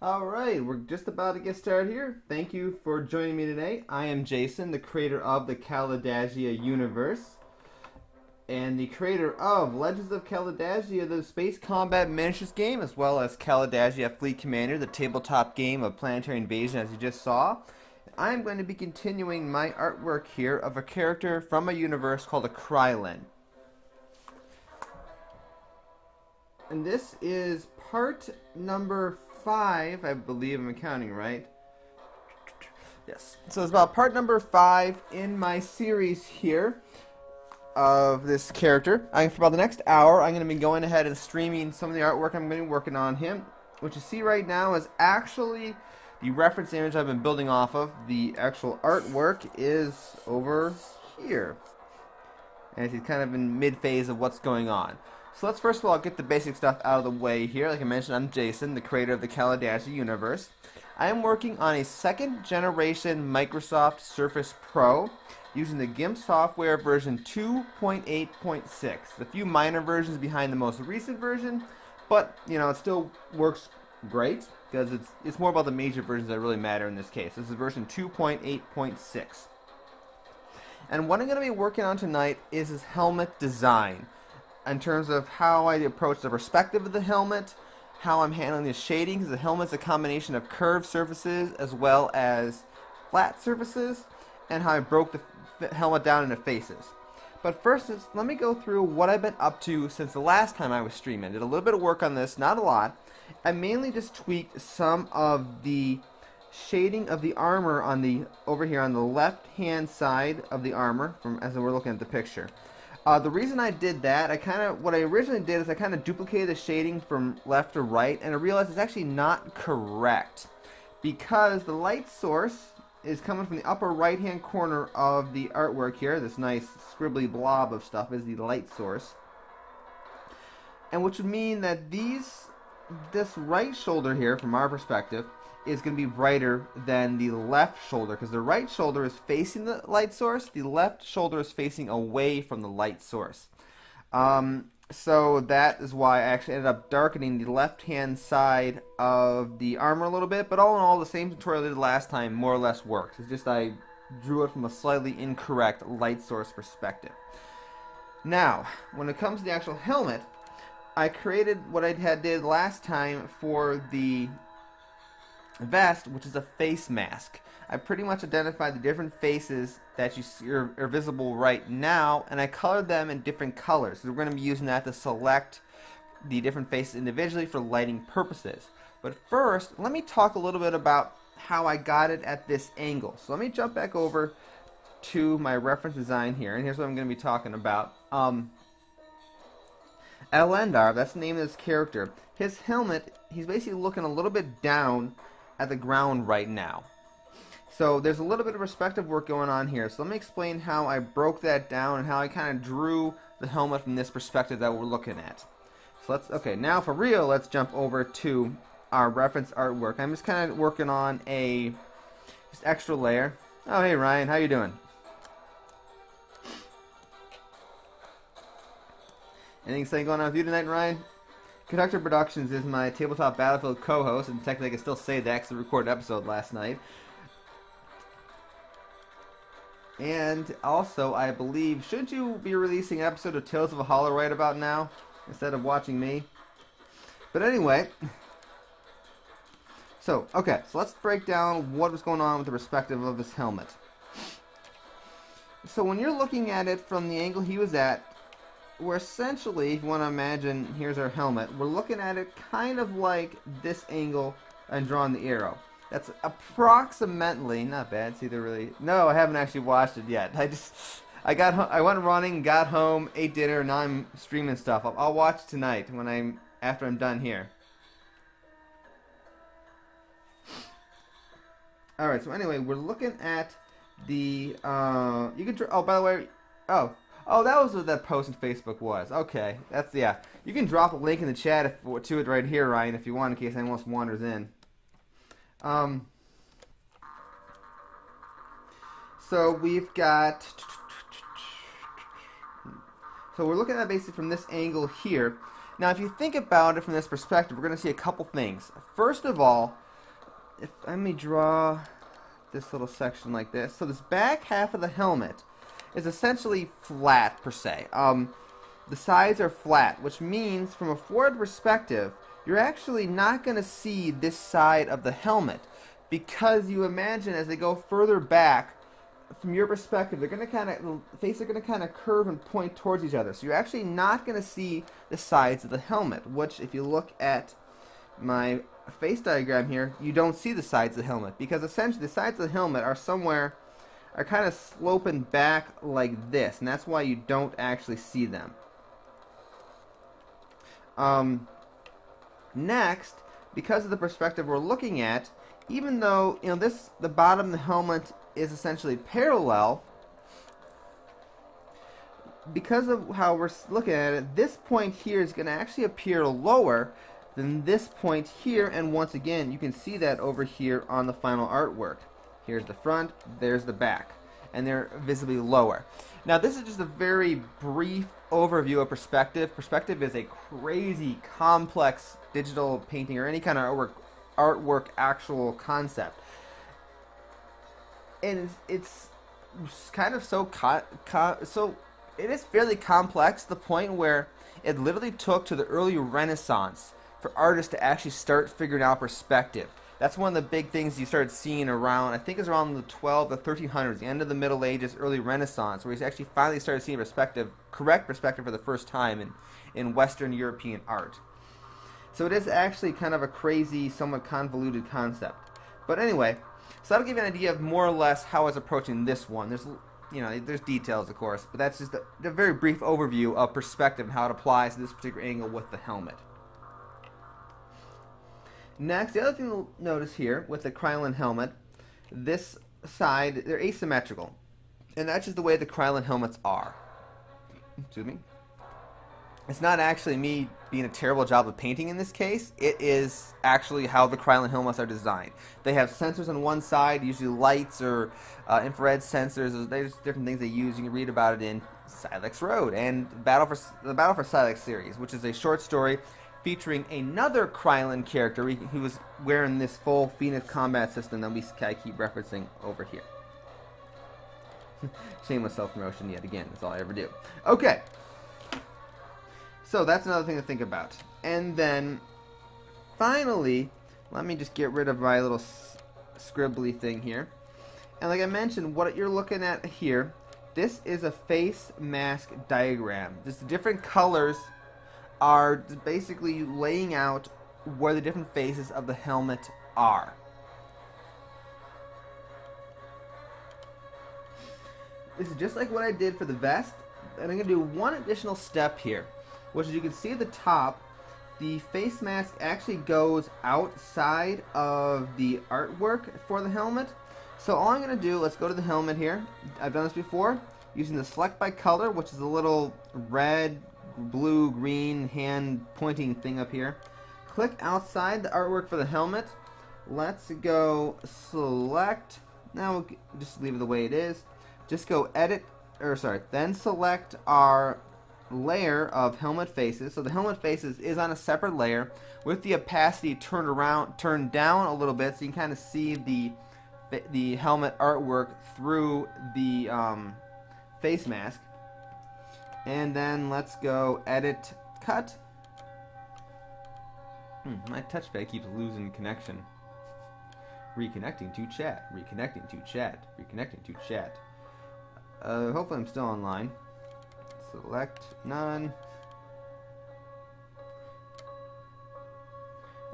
All right, we're just about to get started here. Thank you for joining me today. I am Jason, the creator of the Kalidasia universe and the creator of Legends of Kalidasia, the space combat miniatures game, as well as Kalidasia Fleet Commander, the tabletop game of planetary invasion, as you just saw. I'm going to be continuing my artwork here of a character from a universe called a Krylan. And this is part number 5, I believe I'm counting right. Yes. So it's about part number 5 in my series here of this character. For about the next hour, I'm going to be going ahead and streaming some of the artwork I'm going to be working on him. What you see right now is actually the reference image I've been building off of. The actual artwork is over here. And he's kind of in mid-phase of what's going on. So let's first of all get the basic stuff out of the way here. Like I mentioned, I'm Jason, the creator of the Kalidasia universe. I am working on a second generation Microsoft Surface Pro using the GIMP software version 2.8.6. A few minor versions behind the most recent version, but you know, it still works great because it's more about the major versions that really matter in this case. This is version 2.8.6. And what I'm going to be working on tonight is his helmet design, in terms of how I approach the perspective of the helmet, how I'm handling the shading, because the helmet's a combination of curved surfaces as well as flat surfaces, and how I broke the helmet down into faces. But first, let me go through what I've been up to since the last time I was streaming. Did a little bit of work on this, not a lot. I mainly just tweaked some of the shading of the armor on the over here on the left-hand side of the armor, from as we're looking at the picture. The reason I did that, what I originally did is I duplicated the shading from left to right, and I realized it's actually not correct because the light source is coming from the upper right-hand corner of the artwork here. This nice scribbly blob of stuff is the light source, and which would mean that this right shoulder here, from our perspective, is going to be brighter than the left shoulder, because the right shoulder is facing the light source, the left shoulder is facing away from the light source. So that is why I actually ended up darkening the left-hand side of the armor a little bit, but all in all, the same tutorial I did last time more or less works. It's just I drew it from a slightly incorrect light source perspective. Now, when it comes to the actual helmet, I created what I had did last time for the vest, which is a face mask. I pretty much identified the different faces that you see are visible right now, and I colored them in different colors. So we're going to be using that to select the different faces individually for lighting purposes. But first, let me talk a little bit about how I got it at this angle. So let me jump back over to my reference design here, and here's what I'm going to be talking about. Elendar, that's the name of this character. His helmet, he's basically looking a little bit down at the ground right now. So there's a little bit of perspective work going on here. So let me explain how I broke that down and how I kind of drew the helmet from this perspective that we're looking at. So let's, okay, now for real, let's jump over to our reference artwork. I'm just kind of working on a just extra layer. Oh, hey Ryan, how you doing? Anything exciting going on with you tonight, Ryan? Conductor Productions is my tabletop battlefield co-host, and technically I can still say that because I recorded an episode last night. And also, I believe, should you be releasing an episode of Tales of a Hollow right about now, instead of watching me? But anyway, so, okay, so let's break down what was going on with the perspective of his helmet. So when you're looking at it from the angle he was at, we're essentially, if you want to imagine, here's our helmet, we're looking at it kind of like this angle and drawing the arrow. That's approximately, not bad, see they're really, no, I haven't actually watched it yet. I went running, got home, ate dinner, now I'm streaming stuff. I'll watch tonight when after I'm done here. Alright, so anyway, we're looking at the, you can, oh, by the way, oh. Oh, that was what that post on Facebook was. Okay, that's, yeah. You can drop a link in the chat to it right here, Ryan, if you want, in case anyone else wanders in. So we've got, so we're looking at it basically from this angle here. Now, if you think about it from this perspective, we're going to see a couple things. First of all, if I may draw this little section like this. So this back half of the helmet is essentially flat, per se. The sides are flat, which means from a forward perspective, you're actually not going to see this side of the helmet, because you imagine as they go further back, from your perspective, they're going to kind of, the face are going to kind of curve and point towards each other. So you're actually not going to see the sides of the helmet, which if you look at my face diagram here, you don't see the sides of the helmet, because essentially the sides of the helmet are somewhere, are kind of sloping back like this, and that's why you don't actually see them. Next, because of the perspective we're looking at, even though, you know, this, the bottom of the helmet is essentially parallel, because of how we're looking at it, this point here is going to actually appear lower than this point here, and once again you can see that over here on the final artwork. Here's the front, there's the back, and they're visibly lower. Now this is just a very brief overview of perspective. Perspective is a crazy complex digital painting or any kind of artwork actual concept, and it's kind of so it is fairly complex to the point where it literally took to the early Renaissance for artists to actually start figuring out perspective. That's one of the big things you started seeing around, I think it's around the 1300s, the end of the Middle Ages, early Renaissance, where you actually finally started seeing perspective, correct perspective, for the first time in Western European art. So it is actually kind of a crazy, somewhat convoluted concept. But anyway, so that'll give you an idea of more or less how I was approaching this one. There's, you know, there's details, of course, but that's just a very brief overview of perspective and how it applies to this particular angle with the helmet. Next, the other thing you'll notice here with the Krylan helmet, this side, they're asymmetrical. And that's just the way the Krylan helmets are. Excuse me. It's not actually me being a terrible job of painting in this case. It is actually how the Krylan helmets are designed. They have sensors on one side, usually lights or infrared sensors. There's different things they use. You can read about it in Silex Road and the Battle for Silex series, which is a short story featuring another Krylan character who was wearing this full Phoenix combat system that I keep referencing over here. Shameless self-promotion yet again, that's all I ever do. Okay, so that's another thing to think about. And then, finally, let me just get rid of my little scribbly thing here. And like I mentioned, what you're looking at here, this is a face mask diagram. Just different colors are basically laying out where the different faces of the helmet are. This is just like what I did for the vest, and I'm going to do one additional step here, which is, you can see at the top, the face mask actually goes outside of the artwork for the helmet. So all I'm going to do, let's go to the helmet here. I've done this before, using the select by color, which is a little red, blue, green hand pointing thing up here. Click outside the artwork for the helmet. Let's go select, now we'll just leave it the way it is. Just go edit, or sorry, then select our layer of helmet faces. So the helmet faces is on a separate layer with the opacity turned down a little bit, so you can kind of see the helmet artwork through the face mask. And then let's go edit, cut. My touchpad keeps losing connection. Reconnecting to chat, reconnecting to chat, reconnecting to chat. Hopefully I'm still online. Select none.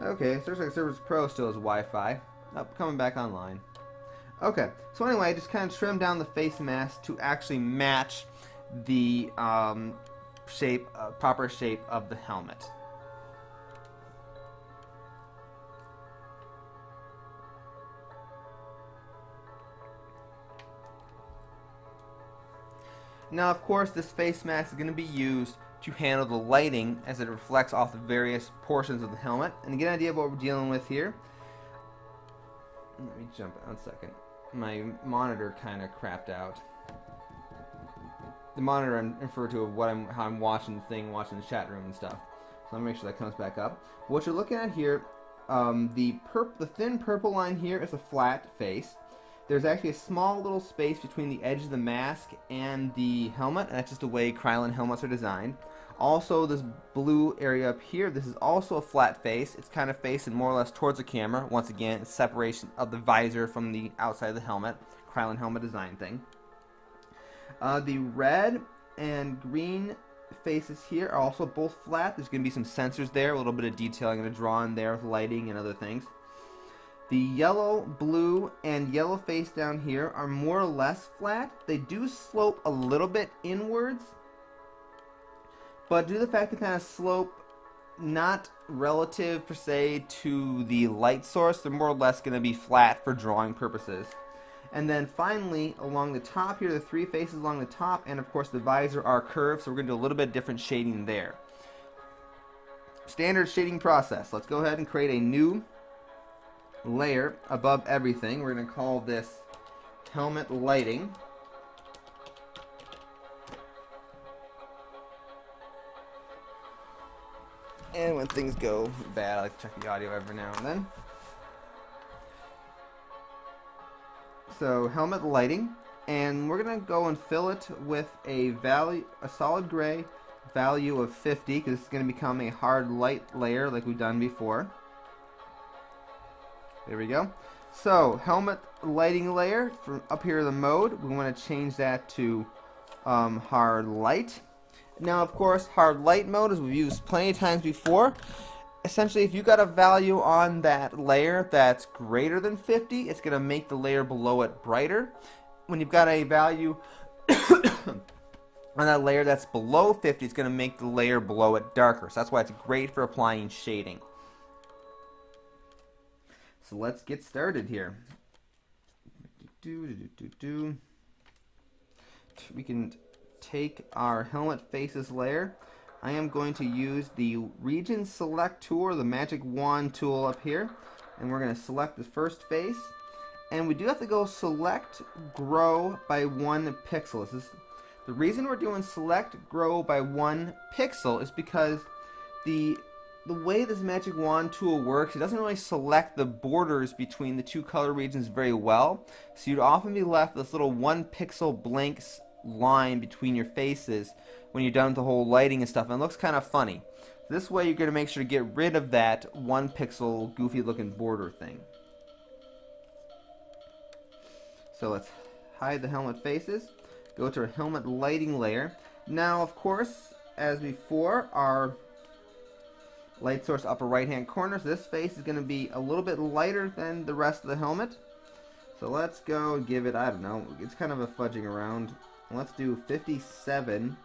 Okay, Surface X Surface Pro still has Wi-Fi. Oh, coming back online. Okay, so anyway, I just kind of trimmed down the face mask to actually match the shape, proper shape of the helmet. Now, of course, this face mask is going to be used to handle the lighting as it reflects off the various portions of the helmet. And to get an idea of what we're dealing with here, let me jump out a second. My monitor kind of crapped out. The monitor I'm referring to of what how I'm watching the chat room and stuff. So let me make sure that comes back up. But what you're looking at here The thin purple line here is a flat face. There's actually a small little space between the edge of the mask and the helmet, and that's just the way Krylan helmets are designed. Also, this blue area up here, this is also a flat face. It's kind of facing more or less towards the camera. Once again, it's separation of the visor from the outside of the helmet. Krylan helmet design thing. The red and green faces here are also both flat. There's going to be some sensors there, a little bit of detail I'm going to draw in there with lighting and other things. The yellow, blue, and yellow face down here are more or less flat. They do slope a little bit inwards, but due to the fact they kind of slope not relative per se to the light source, they're more or less going to be flat for drawing purposes. And then finally, along the top here, the three faces along the top, and of course the visor are curved, so we're going to do a little bit different shading there. Standard shading process. Let's go ahead and create a new layer above everything. We're going to call this helmet lighting. And when things go bad, I like to check the audio every now and then. So helmet lighting, and we're going to go and fill it with a value, a solid gray value of 50, because it's going to become a hard light layer like we've done before. There we go. So helmet lighting layer, from up here to the mode, we want to change that to hard light. Now of course hard light mode, as we've used plenty of times before, essentially if you got a value on that layer that's greater than 50, it's going to make the layer below it brighter. When you've got a value on that layer that's below 50, it's going to make the layer below it darker. So that's why it's great for applying shading. So let's get started here. We can take our helmet faces layer. I am going to use the region select tool, the magic wand tool up here, and we're going to select the first face. And we do have to go select grow by 1 pixel. This is the reason we're doing select grow by 1 pixel, is because the way this magic wand tool works, it doesn't really select the borders between the two color regions very well, so you'd often be left with this little 1 pixel blank line between your faces when you're done with the whole lighting and stuff, and it looks kind of funny. This way you're going to make sure to get rid of that 1 pixel goofy looking border thing. So let's hide the helmet faces, go to our helmet lighting layer. Now of course, as before, our light source upper right hand corner, so this face is going to be a little bit lighter than the rest of the helmet. So let's go give it, I don't know, it's kind of a fudging around. Let's do 57,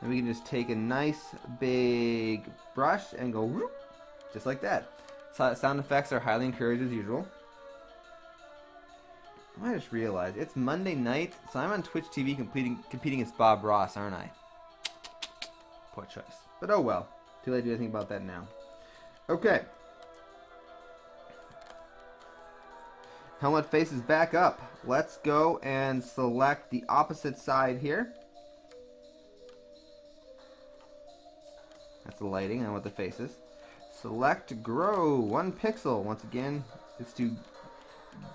and we can just take a nice big brush and go whoop, just like that. So sound effects are highly encouraged as usual. I just realized it's Monday night, so I'm on Twitch TV competing against Bob Ross, aren't I? Poor choice. But oh well. Too late to do anything about that now. Okay. Helmet face is back up. Let's go and select the opposite side here. That's the lighting, I want the faces. Select grow 1 pixel. Once again, it's to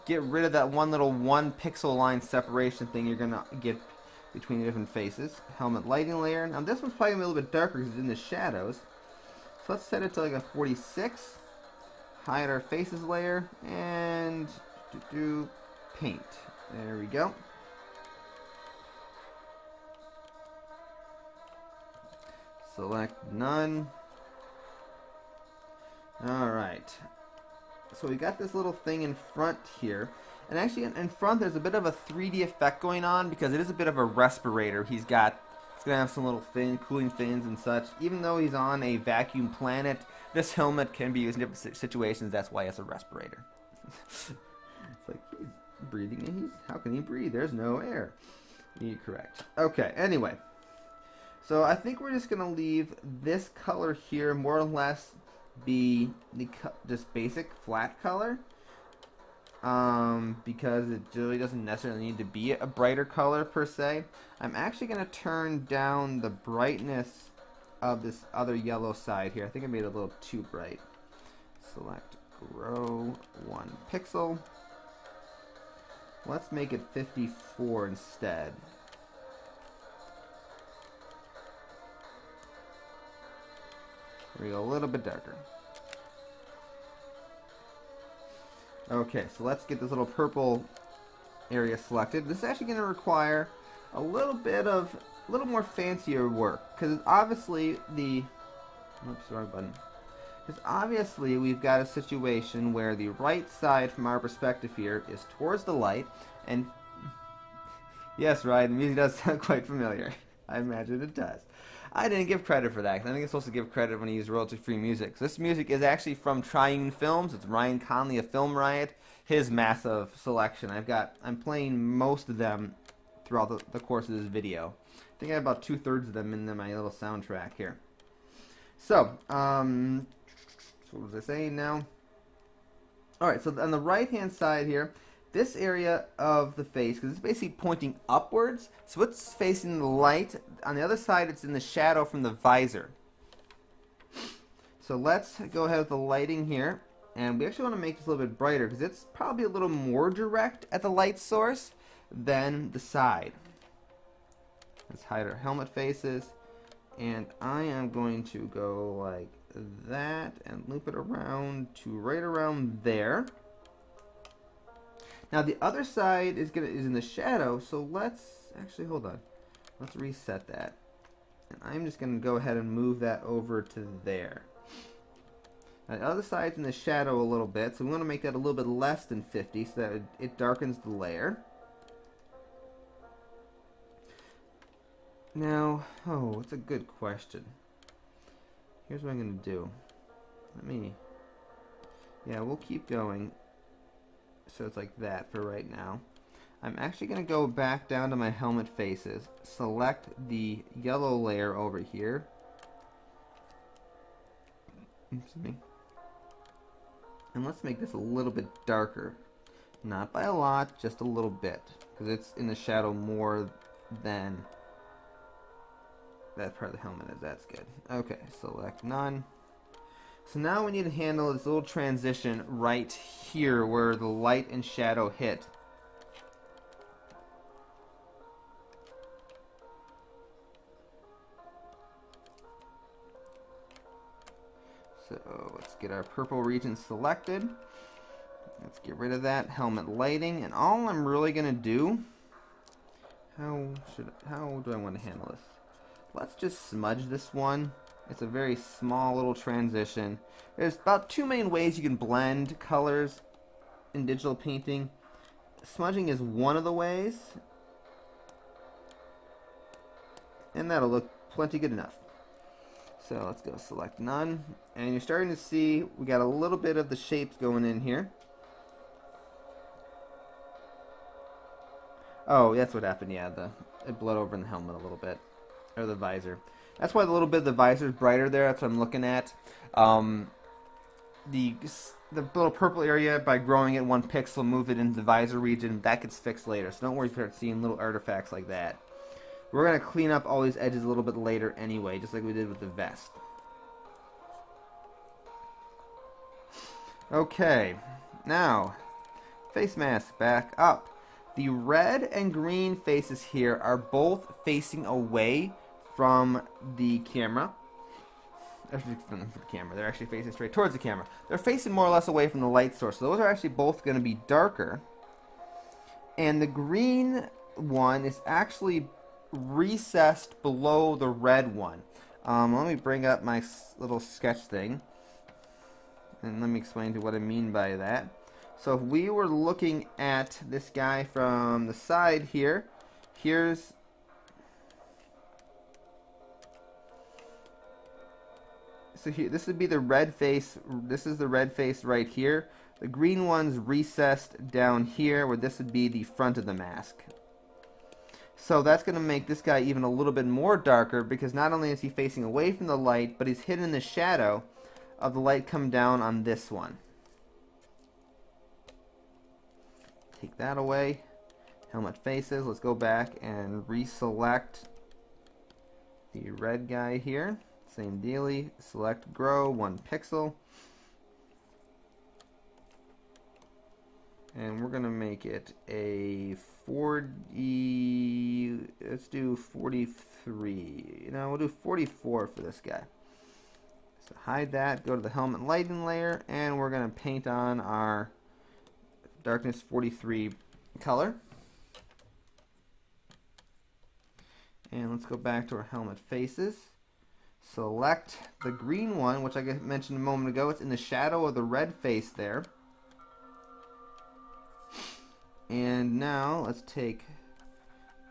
get rid of that one little 1 pixel line separation thing you're gonna get between the different faces. Helmet lighting layer. Now this one's probably a little bit darker because it's in the shadows. So let's set it to like a 46. Hide our faces layer and do paint. There we go. Select none. Alright. So we got this little thing in front here. And actually in front there's a bit of a 3D effect going on, because it is a bit of a respirator. It's going to have some little cooling fins and such. Even though he's on a vacuum planet, this helmet can be used in different situations. That's why it's a respirator. It's like, he's breathing and how can he breathe? There's no air. You're correct. Okay, anyway. So I think we're just going to leave this color here more or less be just basic flat color. Because it really doesn't necessarily need to be a brighter color per se. I'm actually going to turn down the brightness of this other yellow side here. I think I made it a little too bright. Select row 1 pixel. Let's make it 54 instead. There we go, a little bit darker. Okay, so let's get this little purple area selected. This is actually going to require a little more fancier work, because obviously the obviously we've got a situation where the right side from our perspective here is towards the light, and yes, Ryan, the music does sound quite familiar. I imagine it does. I didn't give credit for that, because I think it's supposed to give credit when I use royalty-free music. So this music is actually from Triune Films. It's Ryan Conley of Film Riot, his massive selection. I'm playing most of them throughout the course of this video. I think I have about 2/3 of them in my little soundtrack here. So, what was I saying now? Alright, so on the right-hand side here, this area of the face, because it's basically pointing upwards, so it's facing the light. On the other side, it's in the shadow from the visor. So let's go ahead with the lighting here, and we actually want to make this a little bit brighter, because it's probably a little more direct at the light source than the side. Let's hide our helmet faces, and I am going to go like that and loop it around to right around there. Now the other side is in the shadow, so let's actually hold on. Let's reset that, and I'm just going to go ahead and move that over to there. Now the other side's in the shadow a little bit, so we want to make that a little bit less than 50, so that it darkens the layer. Now, oh, it's a good question. Here's what I'm going to do. Yeah, we'll keep going. So it's like that for right now. I'm actually going to go back down to my helmet faces, select the yellow layer over here. Excuse me. And let's make this a little bit darker. Not by a lot, just a little bit, because it's in the shadow more than that part of the helmet is. That's good. Okay, select none. So now we need to handle this little transition right here where the light and shadow hit. So let's get our purple region selected. Let's get rid of that helmet lighting, and all I'm really going to do, how do I want to handle this? Let's just smudge this one. It's a very small little transition. There's about 2 main ways you can blend colors in digital painting. Smudging is one of the ways, and that'll look plenty good enough. So let's go select none, and you're starting to see we got a little bit of the shapes going in here. Oh, that's what happened, yeah, it bled over in the helmet a little bit, or the visor. That's why the little bit of the visor is brighter there. That's what I'm looking at. The little purple area, by growing it 1 pixel, move it into the visor region. That gets fixed later. So don't worry if you start seeing little artifacts like that. We're going to clean up all these edges a little bit later anyway, just like we did with the vest. Okay. Now, face mask back up. The red and green faces here are both facing away from the camera. They're actually facing straight towards the camera. They're facing more or less away from the light source. So those are actually both going to be darker. And the green one is actually recessed below the red one. Let me bring up my little sketch thing, and let me explain to you what I mean by that. So if we were looking at this guy from the side here, here, this would be the red face. This is the red face right here. The green one's recessed down here, where this would be the front of the mask. So that's going to make this guy even a little bit more darker, because not only is he facing away from the light, but he's hidden in the shadow of the light come down on this one. Take that away. Helmet faces. Let's go back and reselect the red guy here. same daily, select grow 1 pixel, and we're gonna make it a 40, let's do 43, you know, we'll do 44 for this guy. So hide that, go to the helmet lighting layer, and we're gonna paint on our darkness 43 color. And let's go back to our helmet faces. Select the green one, which I mentioned a moment ago. It's in the shadow of the red face there. And now let's take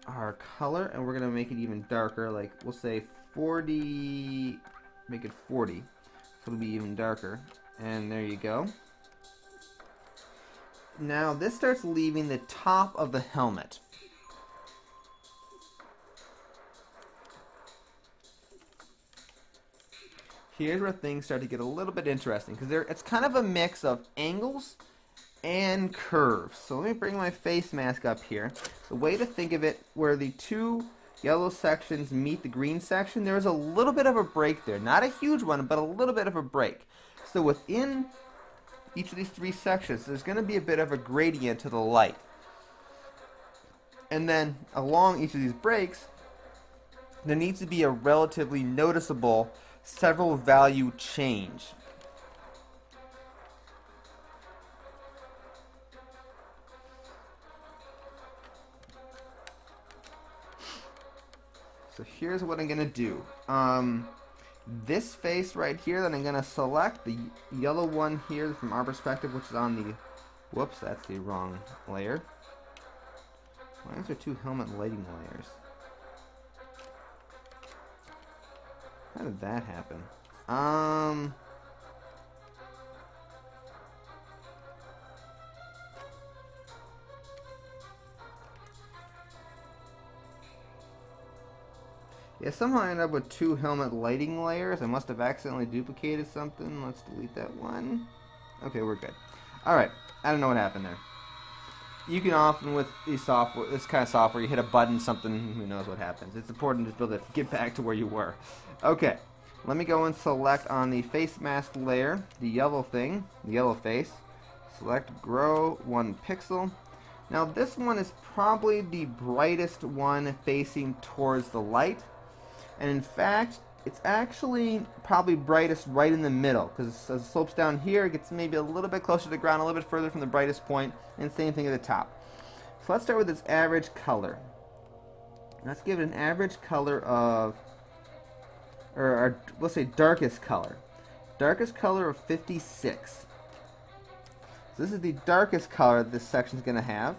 our color and we're gonna make it even darker. Like we'll say 40, make it 40. So it'll be even darker. And there you go. Now this starts leaving the top of the helmet. Here's where things start to get a little bit interesting because it's kind of a mix of angles and curves. So let me bring my face mask up here. The way to think of it, where the two yellow sections meet the green section, there is a little bit of a break there. Not a huge one, but a little bit of a break. So within each of these three sections, there's going to be a bit of a gradient to the light. And then along each of these breaks, there needs to be a relatively noticeable several value change. So here's what I'm gonna do. This face right here that I'm gonna select, the yellow one here from our perspective, which is on the, whoops, that's the wrong layer. Why is there two helmet lighting layers? How did that happen? Yeah, somehow I ended up with two helmet lighting layers. I must have accidentally duplicated something. Let's delete that one. Okay, we're good. Alright, I don't know what happened there. You can often, with these software, this kind of software, you hit a button, something, who knows what happens. It's important to build it to get back to where you were. Okay, let me go and select on the face mask layer, the yellow thing, the yellow face. Select grow 1 pixel. Now this one is probably the brightest one facing towards the light. And in fact, it's actually probably brightest right in the middle, because as it slopes down here, it gets maybe a little bit closer to the ground, a little bit further from the brightest point, and same thing at the top. So let's start with its average color. Let's give it an average color of, or let's say darkest color. Darkest color of 56. So this is the darkest color this section is going to have.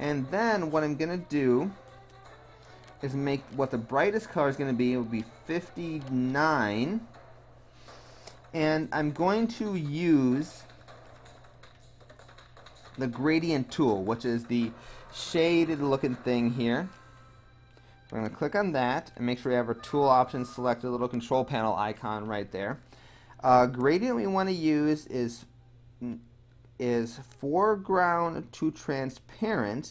And then what I'm going to do is make what the brightest color is going to be. It will be 59. And I'm going to use the gradient tool, which is the shaded looking thing here. We're going to click on that and make sure we have our tool options selected, a little control panel icon right there. Gradient we want to use is foreground to transparent,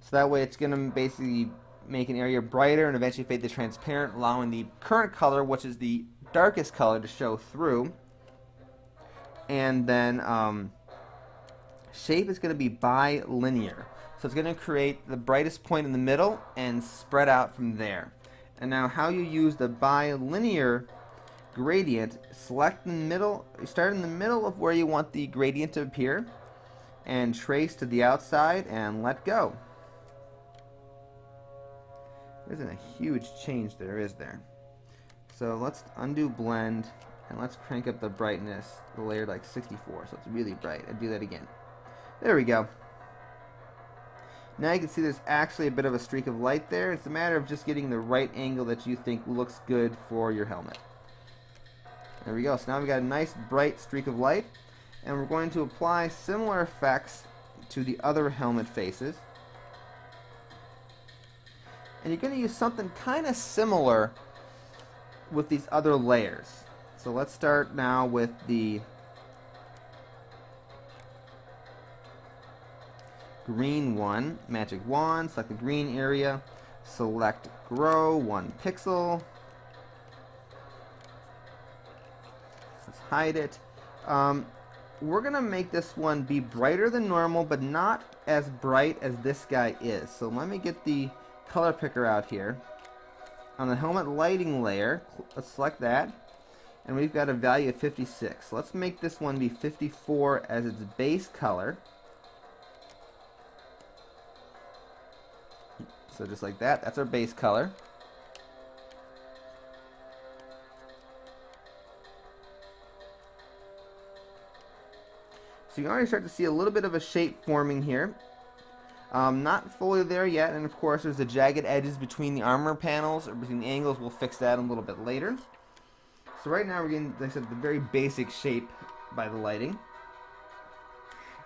so that way it's going to basically make an area brighter and eventually fade to transparent, allowing the current color, which is the darkest color, to show through. And then shape is going to be bilinear, so it's going to create the brightest point in the middle and spread out from there. And now how you use the bilinear gradient, select the middle, start in the middle of where you want the gradient to appear and trace to the outside and let go. There isn't a huge change there, is there? So let's undo blend and let's crank up the brightness, the layer like 64, so it's really bright. I do that again. There we go. Now you can see there's actually a bit of a streak of light there. It's a matter of just getting the right angle that you think looks good for your helmet. There we go. So now we've got a nice bright streak of light, and we're going to apply similar effects to the other helmet faces. And you're going to use something kind of similar with these other layers. So let's start now with the green one, magic wand, select the green area, select grow 1 pixel. Let's hide it. We're going to make this one be brighter than normal, but not as bright as this guy is. So let me get the color picker out here. On the helmet lighting layer, let's select that. And we've got a value of 56. So let's make this one be 54 as its base color. So just like that, that's our base color. So you can already start to see a little bit of a shape forming here. Not fully there yet, and of course there's the jagged edges between the armor panels, or between the angles. We'll fix that a little bit later. So right now we're getting, like I said, the very basic shape by the lighting.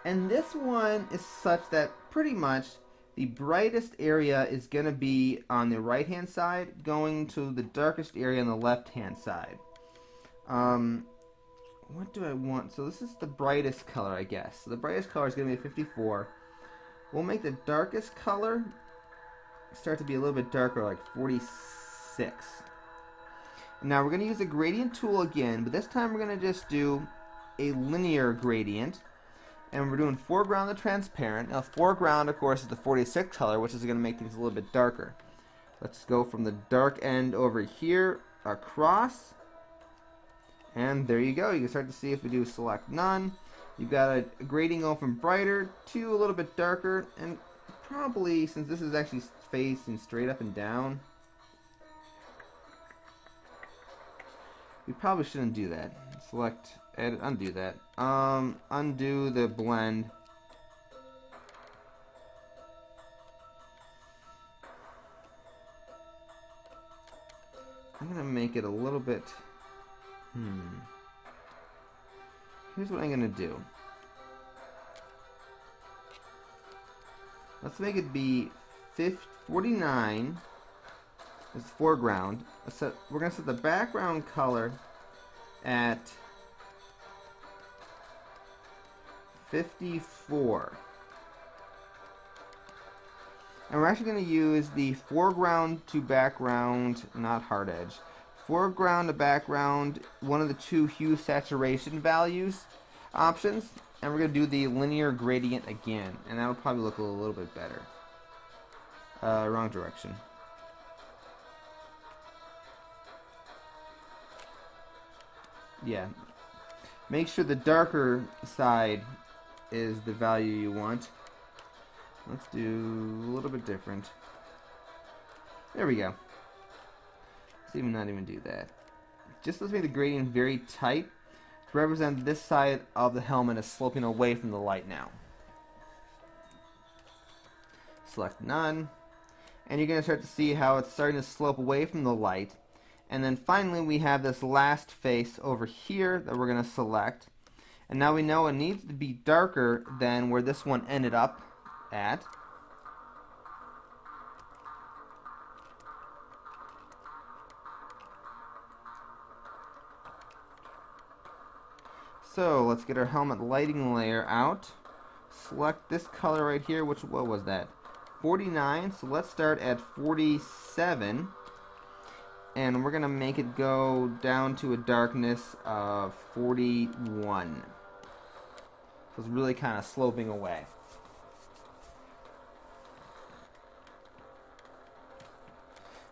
And this one is such that pretty much the brightest area is going to be on the right-hand side, going to the darkest area on the left-hand side. What do I want? So this is the brightest color, I guess. So the brightest color is going to be 54. We'll make the darkest color start to be a little bit darker, like 46. Now we're going to use the gradient tool again, but this time we're going to just do a linear gradient. And we're doing foreground to transparent. Now foreground, of course, is the 46 color, which is going to make things a little bit darker. Let's go from the dark end over here, across. And there you go. You can start to see if we do select none. You've got a grading going from brighter to a little bit darker. And probably, since this is actually facing straight up and down, we probably shouldn't do that. Select, edit, undo that. Undo the blend. I'm going to make it a little bit... Here's what I'm going to do. Let's make it be 49 as foreground. We're going to set the background color at 54. And we're actually going to use the foreground to background, not hard edge. Foreground to background, one of the two hue saturation values options, and we're going to do the linear gradient again, and that'll probably look a little bit better. Wrong direction. Yeah. Make sure the darker side is the value you want. Let's do a little bit different. There we go. Let's not even do that. Just let's make the gradient very tight to represent this side of the helmet is sloping away from the light now. Select none. And you're going to start to see how it's starting to slope away from the light. And then finally we have this last face over here that we're going to select. And now we know it needs to be darker than where this one ended up at. So let's get our helmet lighting layer out. Select this color right here, which, what was that? 49, so let's start at 47. And we're gonna make it go down to a darkness of 41. So it's really kind of sloping away.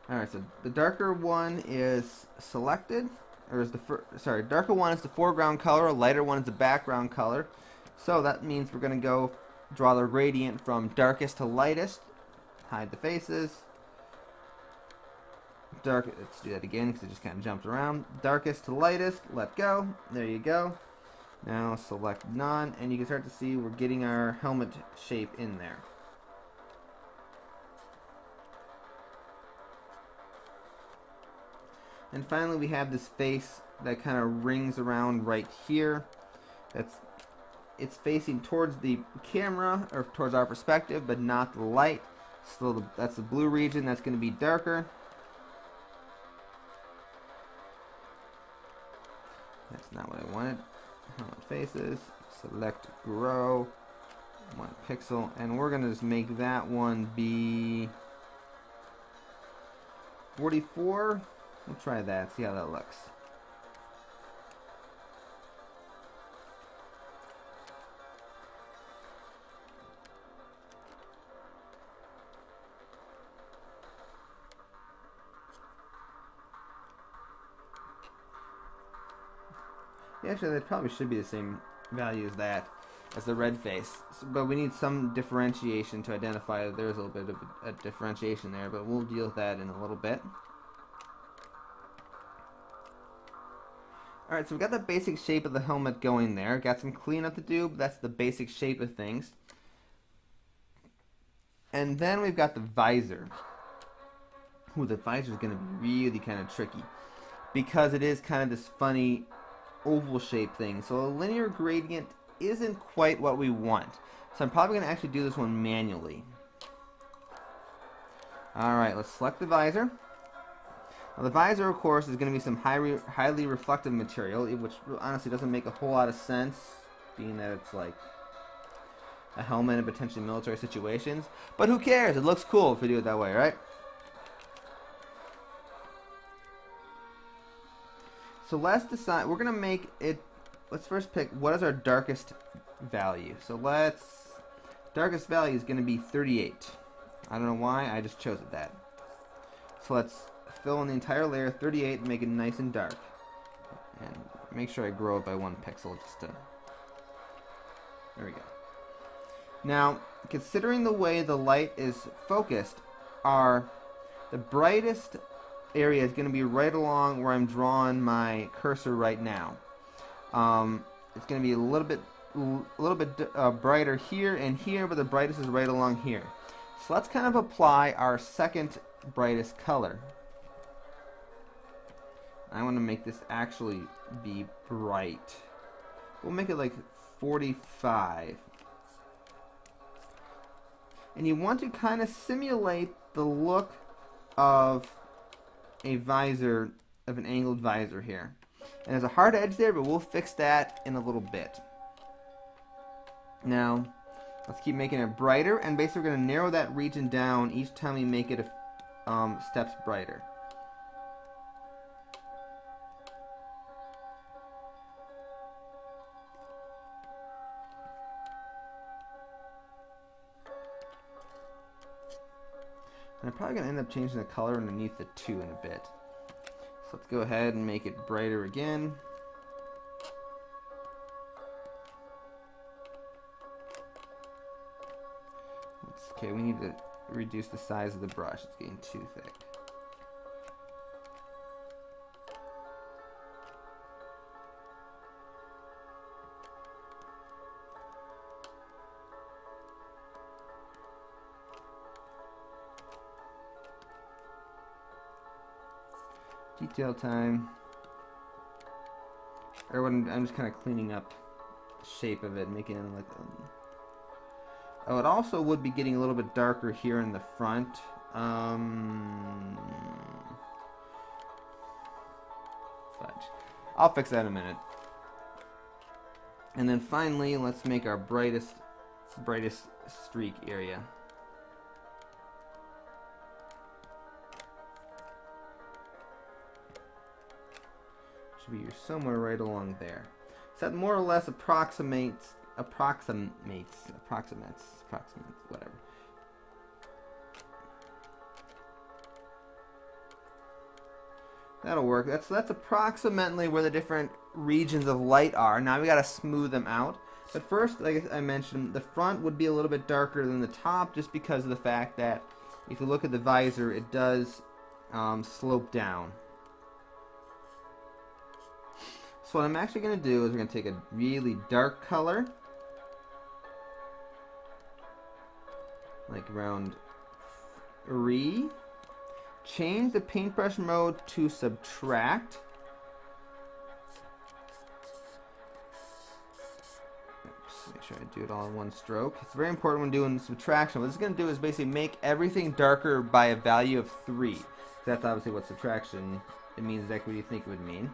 Alright, so the darker one is selected. Or is the darker one is the foreground color, a lighter one is the background color. So that means we're going to go draw the gradient from darkest to lightest. Hide the faces. Dark. Let's do that again because it just kind of jumped around. Darkest to lightest. Let go. There you go. Now select none, and you can start to see we're getting our helmet shape in there. And finally we have this face that kind of rings around right here. It's facing towards the camera, or towards our perspective, but not the light. So that's the blue region, that's going to be darker. That's not what I wanted. Helmet faces, select grow, one pixel, and we're gonna just make that one be 44. We'll try that, see how that looks. Actually, that probably should be the same value as that, as the red face. So, but we need some differentiation to identify that there's a little bit of a differentiation there, but we'll deal with that in a little bit. Alright, so we've got the basic shape of the helmet going there. Got some cleanup to do, but that's the basic shape of things. And then we've got the visor. Ooh, the visor is going to be really kind of tricky, because it is kind of this funny oval shape thing. So a linear gradient isn't quite what we want. So I'm probably going to actually do this one manually. Alright, let's select the visor. Now the visor, of course, is going to be some highly reflective material, which honestly doesn't make a whole lot of sense, being that it's like a helmet in potentially military situations. But who cares? It looks cool if we do it that way, right? So let's decide, we're going to make it, let's first pick what is our darkest value. So let's, darkest value is going to be 38. I don't know why, I just chose it that. So let's fill in the entire layer, 38, and make it nice and dark. And make sure I grow it by 1 pixel just to, there we go. Now, considering the way the light is focused, the brightest area is going to be right along where I'm drawing my cursor right now. It's going to be a little bit brighter here and here, but the brightest is right along here. So let's kind of apply our second brightest color. I want to make this actually be bright. We'll make it like 45. And you want to kind of simulate the look of a visor, of an angled visor here. And there's a hard edge there, but we'll fix that in a little bit. Now, let's keep making it brighter, and basically we're going to narrow that region down each time we make it a, steps brighter. And I'm probably going to end up changing the color underneath the 2 in a bit. So let's go ahead and make it brighter again. Okay, we need to reduce the size of the brush. It's getting too thick. Detail time. Everyone, I'm just kind of cleaning up the shape of it, making it like. Oh, it also would be getting a little bit darker here in the front. Fudge. I'll fix that in a minute. And then finally, let's make our brightest streak area. Should be somewhere right along there. So that more or less approximates, whatever. That'll work. That's approximately where the different regions of light are. Now we got to smooth them out. But first, like I mentioned, the front would be a little bit darker than the top, just because of the fact that if you look at the visor, it does slope down. So what I'm actually going to do is we're going to take a really dark color, like around 3, change the paintbrush mode to subtract, oops, make sure I do it all in one stroke. It's very important when doing subtraction. What it's going to do is basically make everything darker by a value of 3. That's obviously what subtraction, it means exactly what you think it would mean.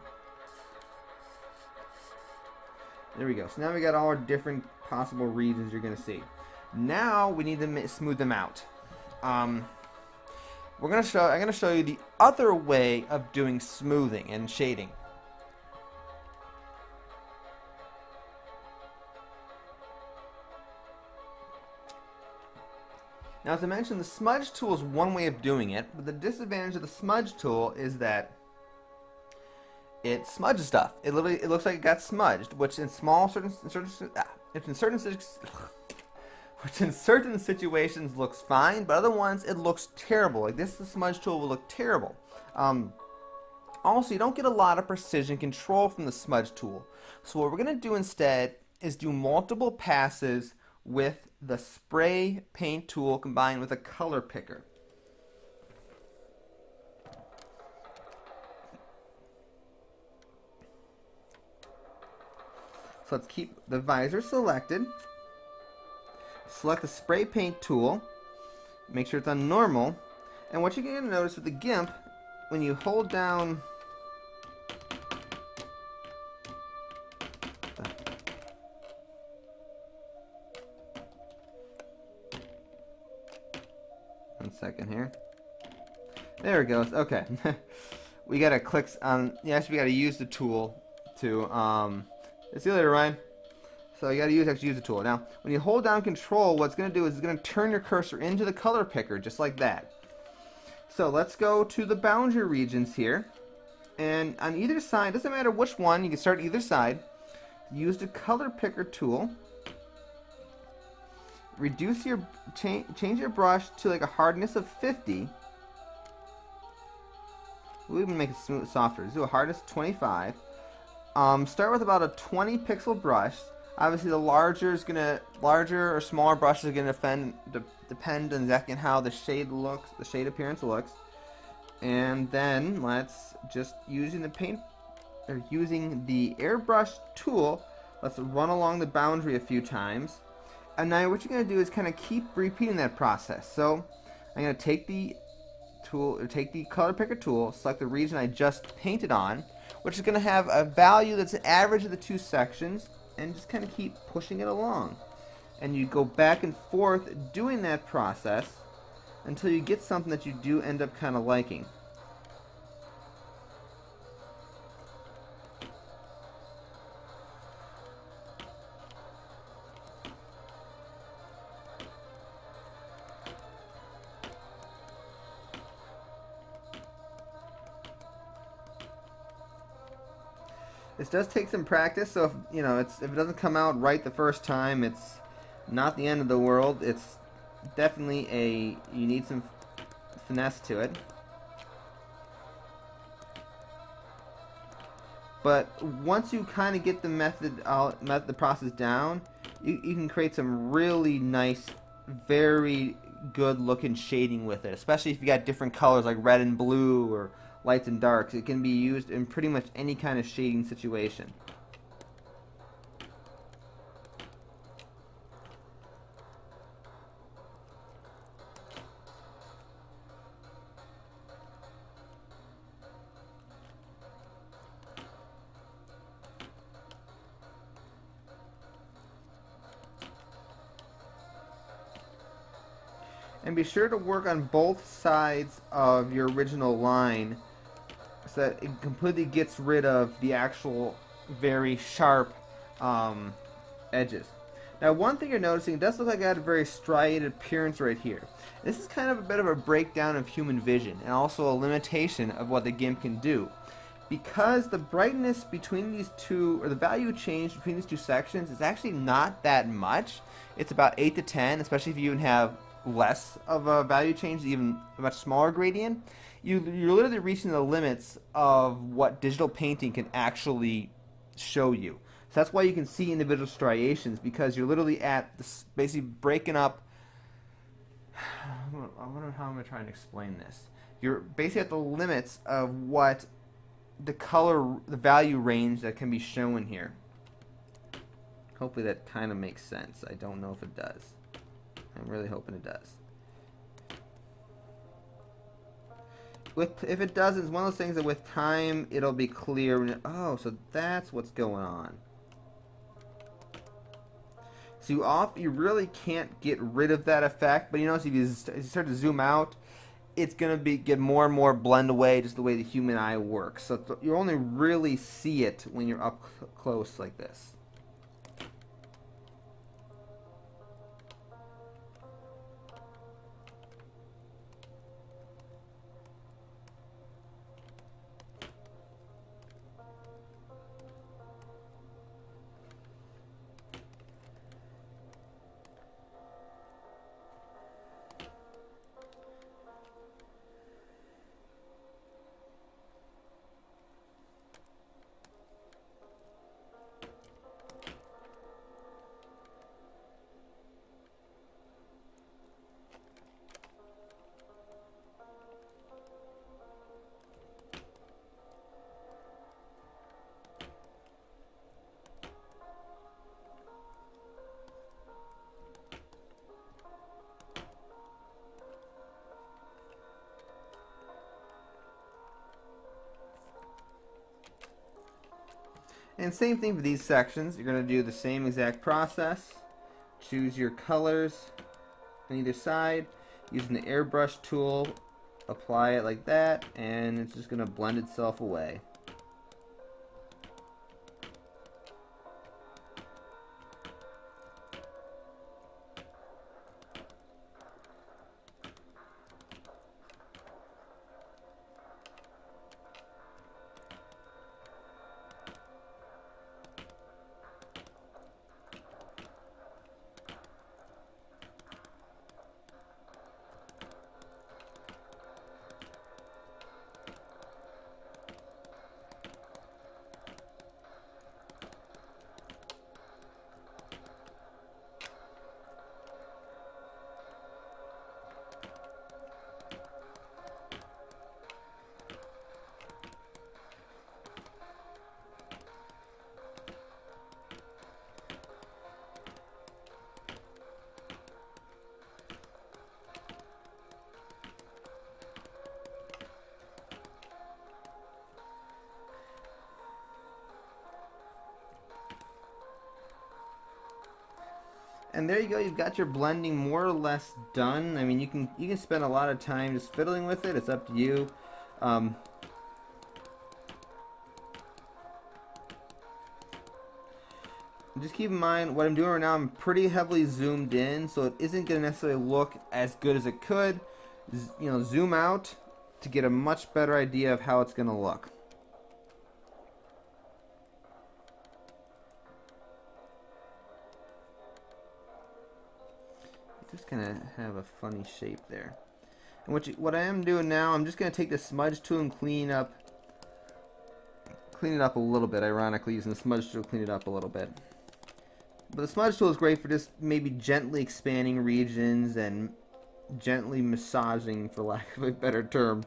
There we go. So now we got all our different possible reasons you're going to see. Now we need to smooth them out. I'm going to show you the other way of doing smoothing and shading. Now, as I mentioned, the smudge tool is one way of doing it, but the disadvantage of the smudge tool is that it smudges stuff. It literally, it looks like it got smudged, which in certain situations looks fine, but other ones it looks terrible. Like this, the smudge tool will look terrible. Also, you don't get a lot of precision control from the smudge tool. So what we're going to do instead is do multiple passes with the spray paint tool combined with a color picker. So let's keep the visor selected. Select the spray paint tool, make sure it's on normal, and what you're going to notice with the GIMP, when you hold down there it goes. Okay, we gotta click on. Yeah, actually, we gotta use the tool to. See you later, Ryan. So you gotta use the tool. Now, when you hold down Control, what's gonna do is it's gonna turn your cursor into the color picker, just like that. So let's go to the boundary regions here, and on either side, doesn't matter which one. You can start either side. Use the color picker tool. Reduce your change your brush to like a hardness of 50. We'll even make it smooth, softer. Let's do a hardness 25. Start with about a 20-pixel brush. Obviously, the larger or smaller brushes are gonna depend on exactly how the shade looks, the shade appearance looks. And then let's just using the airbrush tool. Let's run along the boundary a few times. And now what you're gonna do is kind of keep repeating that process. So I'm gonna take the tool, or take the color picker tool, select the region I just painted on, which is going to have a value that's an average of the two sections, and just kind of keep pushing it along. And you go back and forth doing that process until you get something that you do end up kind of liking. This does take some practice, so if it doesn't come out right the first time, it's not the end of the world. It's definitely you need some finesse to it. But once you kind of get the method out, the process down, you can create some really nice, very good-looking shading with it. Especially if you got different colors like red and blue or lights and darks. It can be used in pretty much any kind of shading situation. And be sure to work on both sides of your original line, so that it completely gets rid of the actual very sharp edges. Now, one thing you're noticing, it does look like I had a very striated appearance right here. This is kind of a bit of a breakdown of human vision, and also a limitation of what the GIMP can do. Because the brightness between these two, or the value change between these two sections, is actually not that much. It's about 8 to 10, especially if you even have less of a value change, even a much smaller gradient. You're literally reaching the limits of what digital painting can actually show you. So that's why you can see individual striations, because you're literally at this, basically breaking up. I wonder how I'm trying to explain this. You're basically at the limits of what the color, the value range that can be shown here. Hopefully that kind of makes sense. I don't know if it does. I'm really hoping it does. If it doesn't, it's one of those things that with time it'll be clear. Oh, so that's what's going on. So you you really can't get rid of that effect, but you notice if you start to zoom out, it's going to get more and more blend away, just the way the human eye works. So you only really see it when you're up close like this. And same thing for these sections. You're going to do the same exact process. Choose your colors on either side. Using the airbrush tool, apply it like that, and it's just going to blend itself away. And there you go, you've got your blending more or less done. I mean, you can spend a lot of time just fiddling with it. It's up to you. Just keep in mind what I'm doing right now, I'm pretty heavily zoomed in, so it isn't going to necessarily look as good as it could. You know, zoom out to get a much better idea of how it's going to look. Gonna have a funny shape there, and what I am doing now, I'm just gonna take the smudge tool and clean it up a little bit. Ironically, using the smudge tool to clean it up a little bit, but the smudge tool is great for just maybe gently expanding regions and gently massaging, for lack of a better term,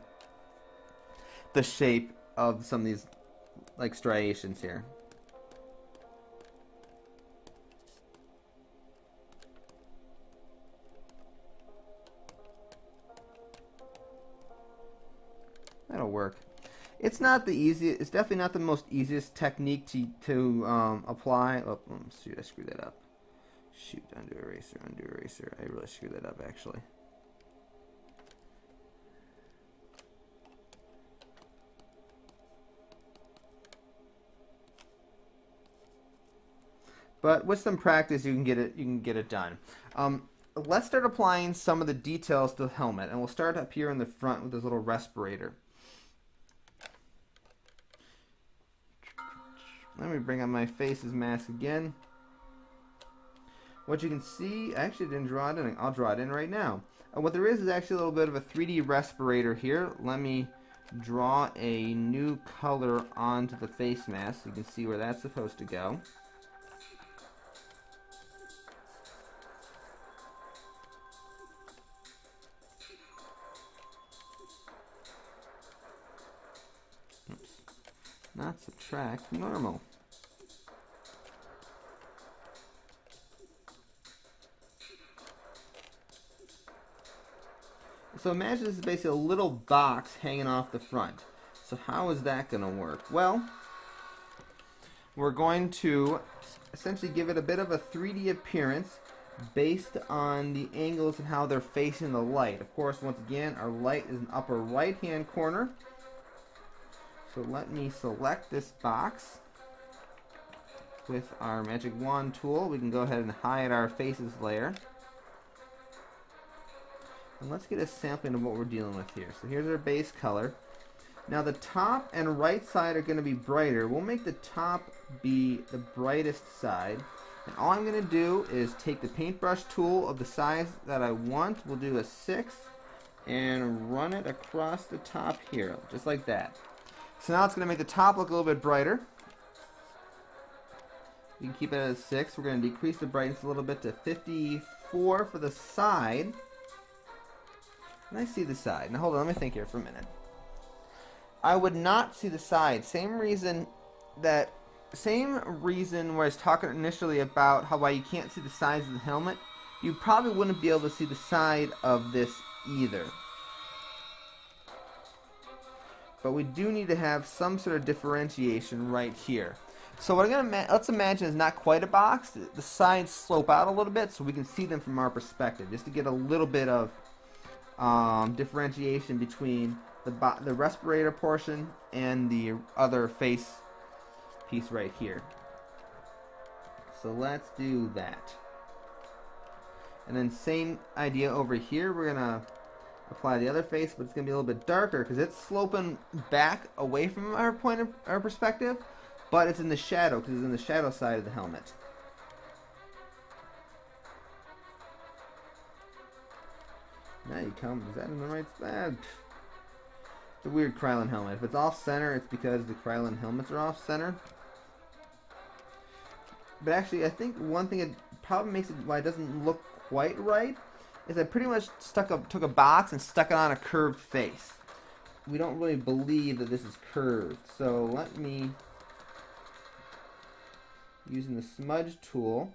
the shape of some of these like striations here. That'll work. It's not the easiest. It's definitely not the most easiest technique to apply. Oh, shoot! I screwed that up. Shoot! Undo eraser. Undo eraser. I really screwed that up, actually. But with some practice, you can get it. You can get it done. Let's start applying some of the details to the helmet, and we'll start up here in the front with this little respirator. Let me bring up my face's mask again. What you can see, I actually didn't draw it in, I'll draw it in right now. And what there is actually a little bit of a 3D respirator here. Let me draw a new color onto the face mask so you can see where that's supposed to go. Not subtract, normal. So imagine this is basically a little box hanging off the front. So how is that going to work? Well, we're going to essentially give it a bit of a 3D appearance based on the angles and how they're facing the light. Of course, once again, our light is in the upper right hand corner. So let me select this box with our magic wand tool. We can go ahead and hide our faces layer. And let's get a sampling of what we're dealing with here. So here's our base color. Now the top and right side are going to be brighter. We'll make the top be the brightest side. And all I'm going to do is take the paintbrush tool of the size that I want. We'll do a 6 and run it across the top here, just like that. So now it's going to make the top look a little bit brighter. You can keep it at a 6. We're going to decrease the brightness a little bit to 54 for the side. And I see the side. Now hold on, let me think here for a minute. I would not see the side. Same reason where I was talking initially about how why you can't see the sides of the helmet, you probably wouldn't be able to see the side of this either. But we do need to have some sort of differentiation right here. So what I'm going to, let's imagine is not quite a box. The sides slope out a little bit so we can see them from our perspective, just to get a little bit of differentiation between the respirator portion and the other face piece right here. So let's do that. And then same idea over here. We're gonna apply the other face, but it's gonna be a little bit darker because it's sloping back away from our point of our perspective, but it's in the shadow because it's in the shadow side of the helmet. Now you come, is that in the right spot? The weird Krylan helmet. If it's off-center, it's because the Krylan helmets are off-center. But actually, I think one thing that probably makes it why it doesn't look quite right is I pretty much took a box and stuck it on a curved face. We don't really believe that this is curved. So let me, using the smudge tool,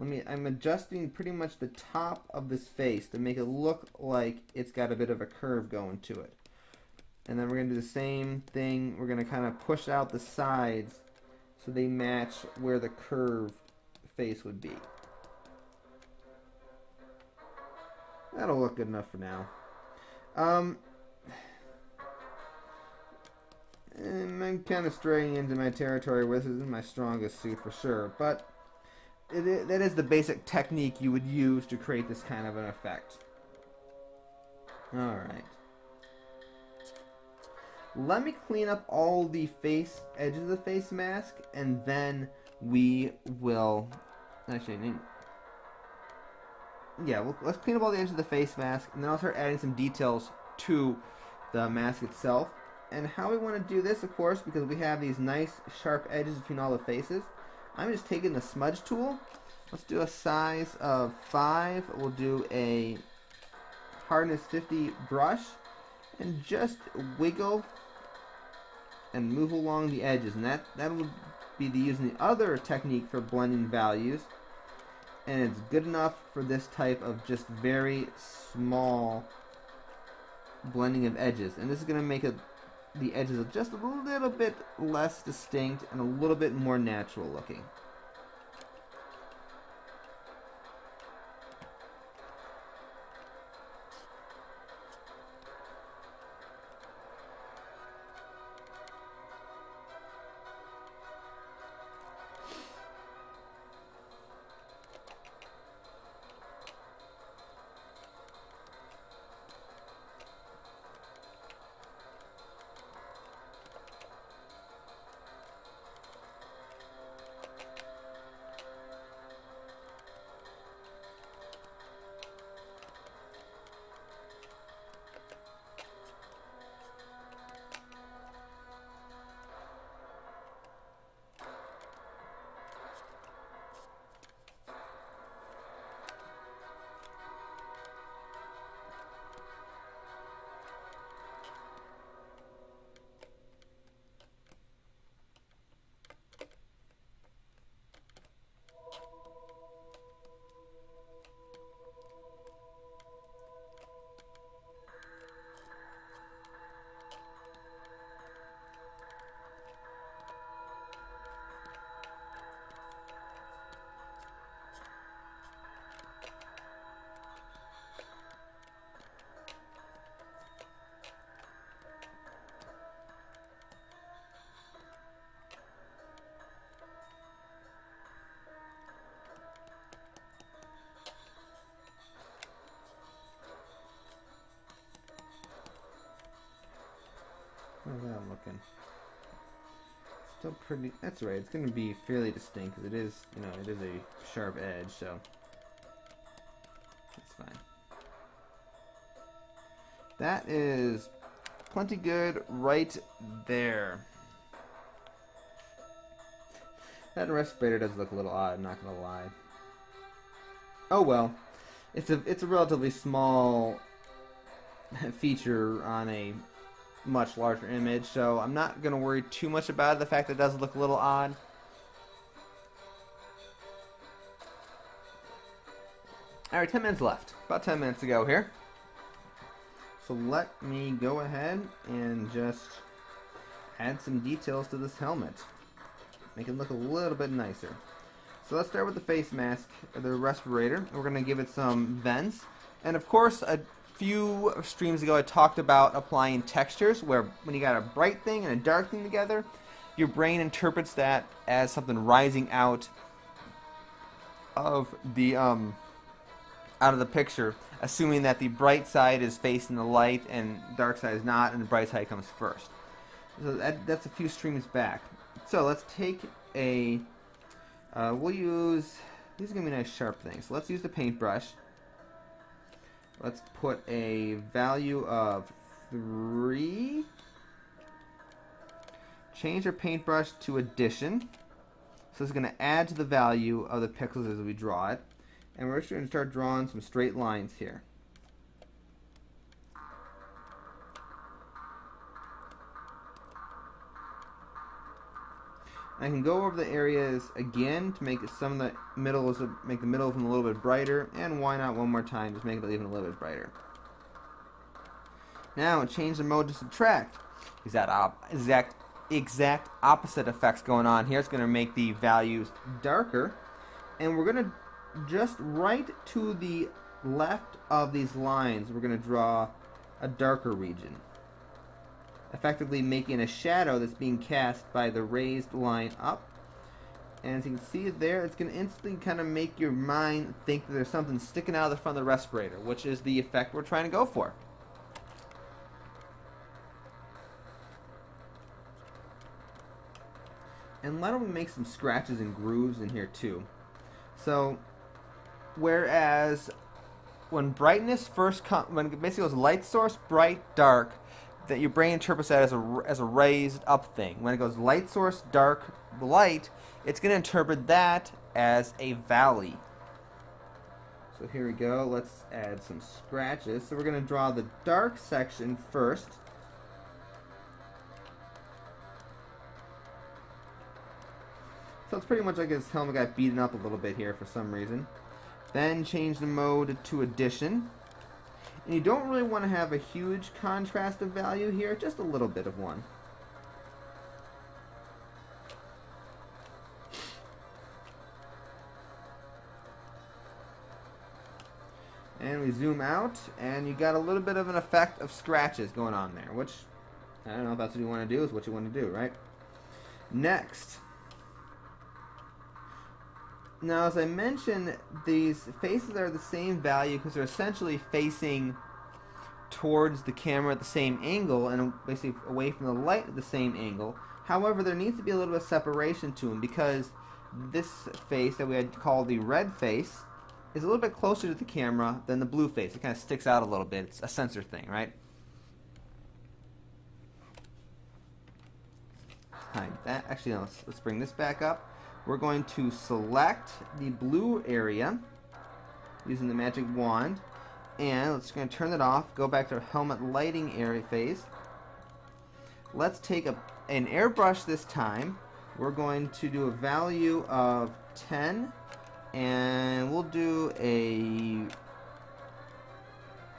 I'm adjusting pretty much the top of this face to make it look like it's got a bit of a curve going to it. And then we're going to do the same thing. We're going to kind of push out the sides so they match where the curved face would be. That'll look good enough for now. And I'm kind of straying into my territory where this isn't my strongest suit for sure, but that is the basic technique you would use to create this kind of an effect. Alright. Let me clean up all the face edges of the face mask, and then we will... Actually, yeah, let's clean up all the edges of the face mask, and then I'll start adding some details to the mask itself. And how we want to do this, of course, because we have these nice sharp edges between all the faces, I'm just taking the smudge tool. Let's do a size of 5. We'll do a hardness 50 brush and just wiggle and move along the edges. And that will be using the other technique for blending values. And it's good enough for this type of just very small blending of edges. And this is going to make the edges are just a little bit less distinct and a little bit more natural looking. second. Still pretty, that's right, it's going to be fairly distinct because it is, you know, it is a sharp edge, so that's fine. That is plenty good right there. That respirator does look a little odd, I'm not going to lie. Oh well, it's a relatively small feature on a much larger image, so I'm not going to worry too much about it, the fact that it does look a little odd. Alright, 10 minutes left. About 10 minutes to go here. So let me go ahead and just add some details to this helmet. Make it look a little bit nicer. So let's start with the face mask, or the respirator. We're going to give it some vents. And of course, a few streams ago I talked about applying textures, where when you got a bright thing and a dark thing together, your brain interprets that as something rising out of the picture, assuming that the bright side is facing the light and dark side is not, and the bright side comes first. So that's a few streams back. So let's take a we'll use, these are gonna be nice sharp things, so let's use the paintbrush. Let's put a value of 3. Change our paintbrush to addition. So it's going to add to the value of the pixels as we draw it. And we're just going to start drawing some straight lines here. I can go over the areas again to make some of the middles, make the middle of them a little bit brighter, and why not one more time, just make it even a little bit brighter. Now change the mode to subtract. Is that exact opposite effects going on here? It's going to make the values darker, and we're going to just right to the left of these lines. We're going to draw a darker region, effectively making a shadow that's being cast by the raised line up. And as you can see there, it's going to instantly kind of make your mind think that there's something sticking out of the front of the respirator, which is the effect we're trying to go for. And why don't we make some scratches and grooves in here too? So, whereas when brightness first comes, when basically it was light source, bright, dark, that your brain interprets that as a raised up thing. When it goes light source, dark, light, it's going to interpret that as a valley. So here we go. Let's add some scratches. So we're going to draw the dark section first. So it's pretty much like his helmet got beaten up a little bit here for some reason. Then change the mode to addition. And you don't really want to have a huge contrast of value here, just a little bit of one. And we zoom out, and you got a little bit of an effect of scratches going on there, which, I don't know if that's what you want to do, is what you want to do, right? Next. Now, as I mentioned, these faces are the same value because they're essentially facing towards the camera at the same angle and basically away from the light at the same angle. However, there needs to be a little bit of separation to them because this face that we had called the red face is a little bit closer to the camera than the blue face. It kind of sticks out a little bit. It's a sensor thing, right? Hide that. Actually, no, let's bring this back up. We're going to select the blue area using the magic wand, and it's going to turn it off. Go back to our helmet lighting area phase. Let's take an airbrush this time. We're going to do a value of 10, and we'll do a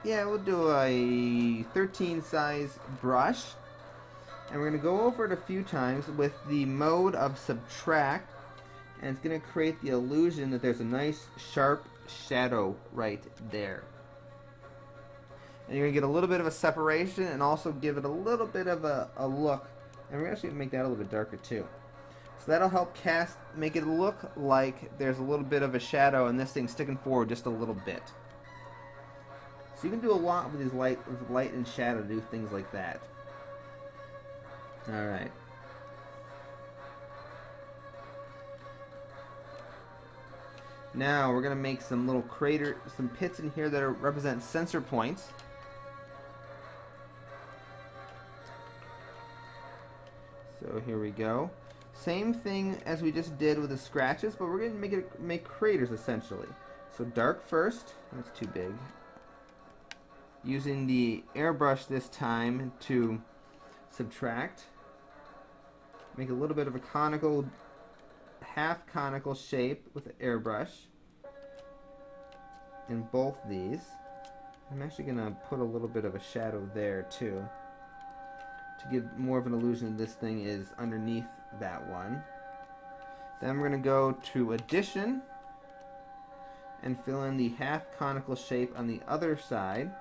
13 size brush, and we're going to go over it a few times with the mode of subtract. And it's going to create the illusion that there's a nice sharp shadow right there. And you're going to get a little bit of a separation and also give it a little bit of a look. And we're actually going to make that a little bit darker too. So that'll help make it look like there's a little bit of a shadow and this thing's sticking forward just a little bit. So you can do a lot with these light and shadow to do things like that. Alright. Now we're gonna make some little some pits in here that are, represent sensor points. So here we go. Same thing as we just did with the scratches, but we're gonna make craters essentially. So dark first. That's too big. Using the airbrush this time to subtract. Make a little bit of a conical, half conical shape with an airbrush in both these. I'm actually gonna put a little bit of a shadow there too to give more of an illusion this thing is underneath that one. Then we're gonna go to addition and fill in the half conical shape on the other side.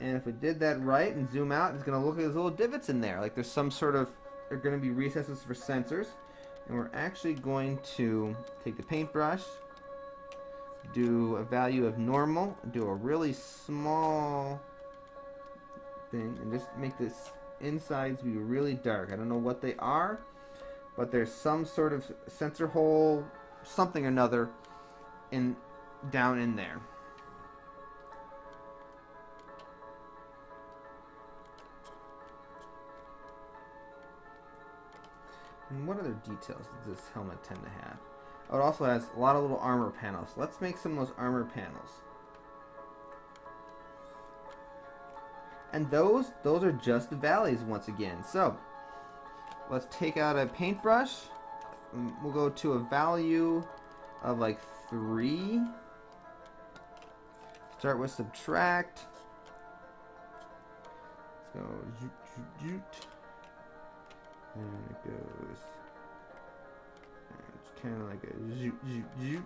And if we did that right and zoom out, it's gonna look like there's little divots in there, like there's some sort of, they're gonna be recesses for sensors. And we're actually going to take the paintbrush, do a value of normal, do a really small thing, and just make this insides be really dark. I don't know what they are, but there's some sort of sensor hole, something or another in down in there. And what other details does this helmet tend to have? Oh, it also has a lot of little armor panels. Let's make some of those armor panels. And those are just valleys once again. So let's take out a paintbrush. We'll go to a value of like 3. Start with subtract. Let's go zoot, zoot, zoot. And it goes. It's kind of like a zoot, zoot, zoot.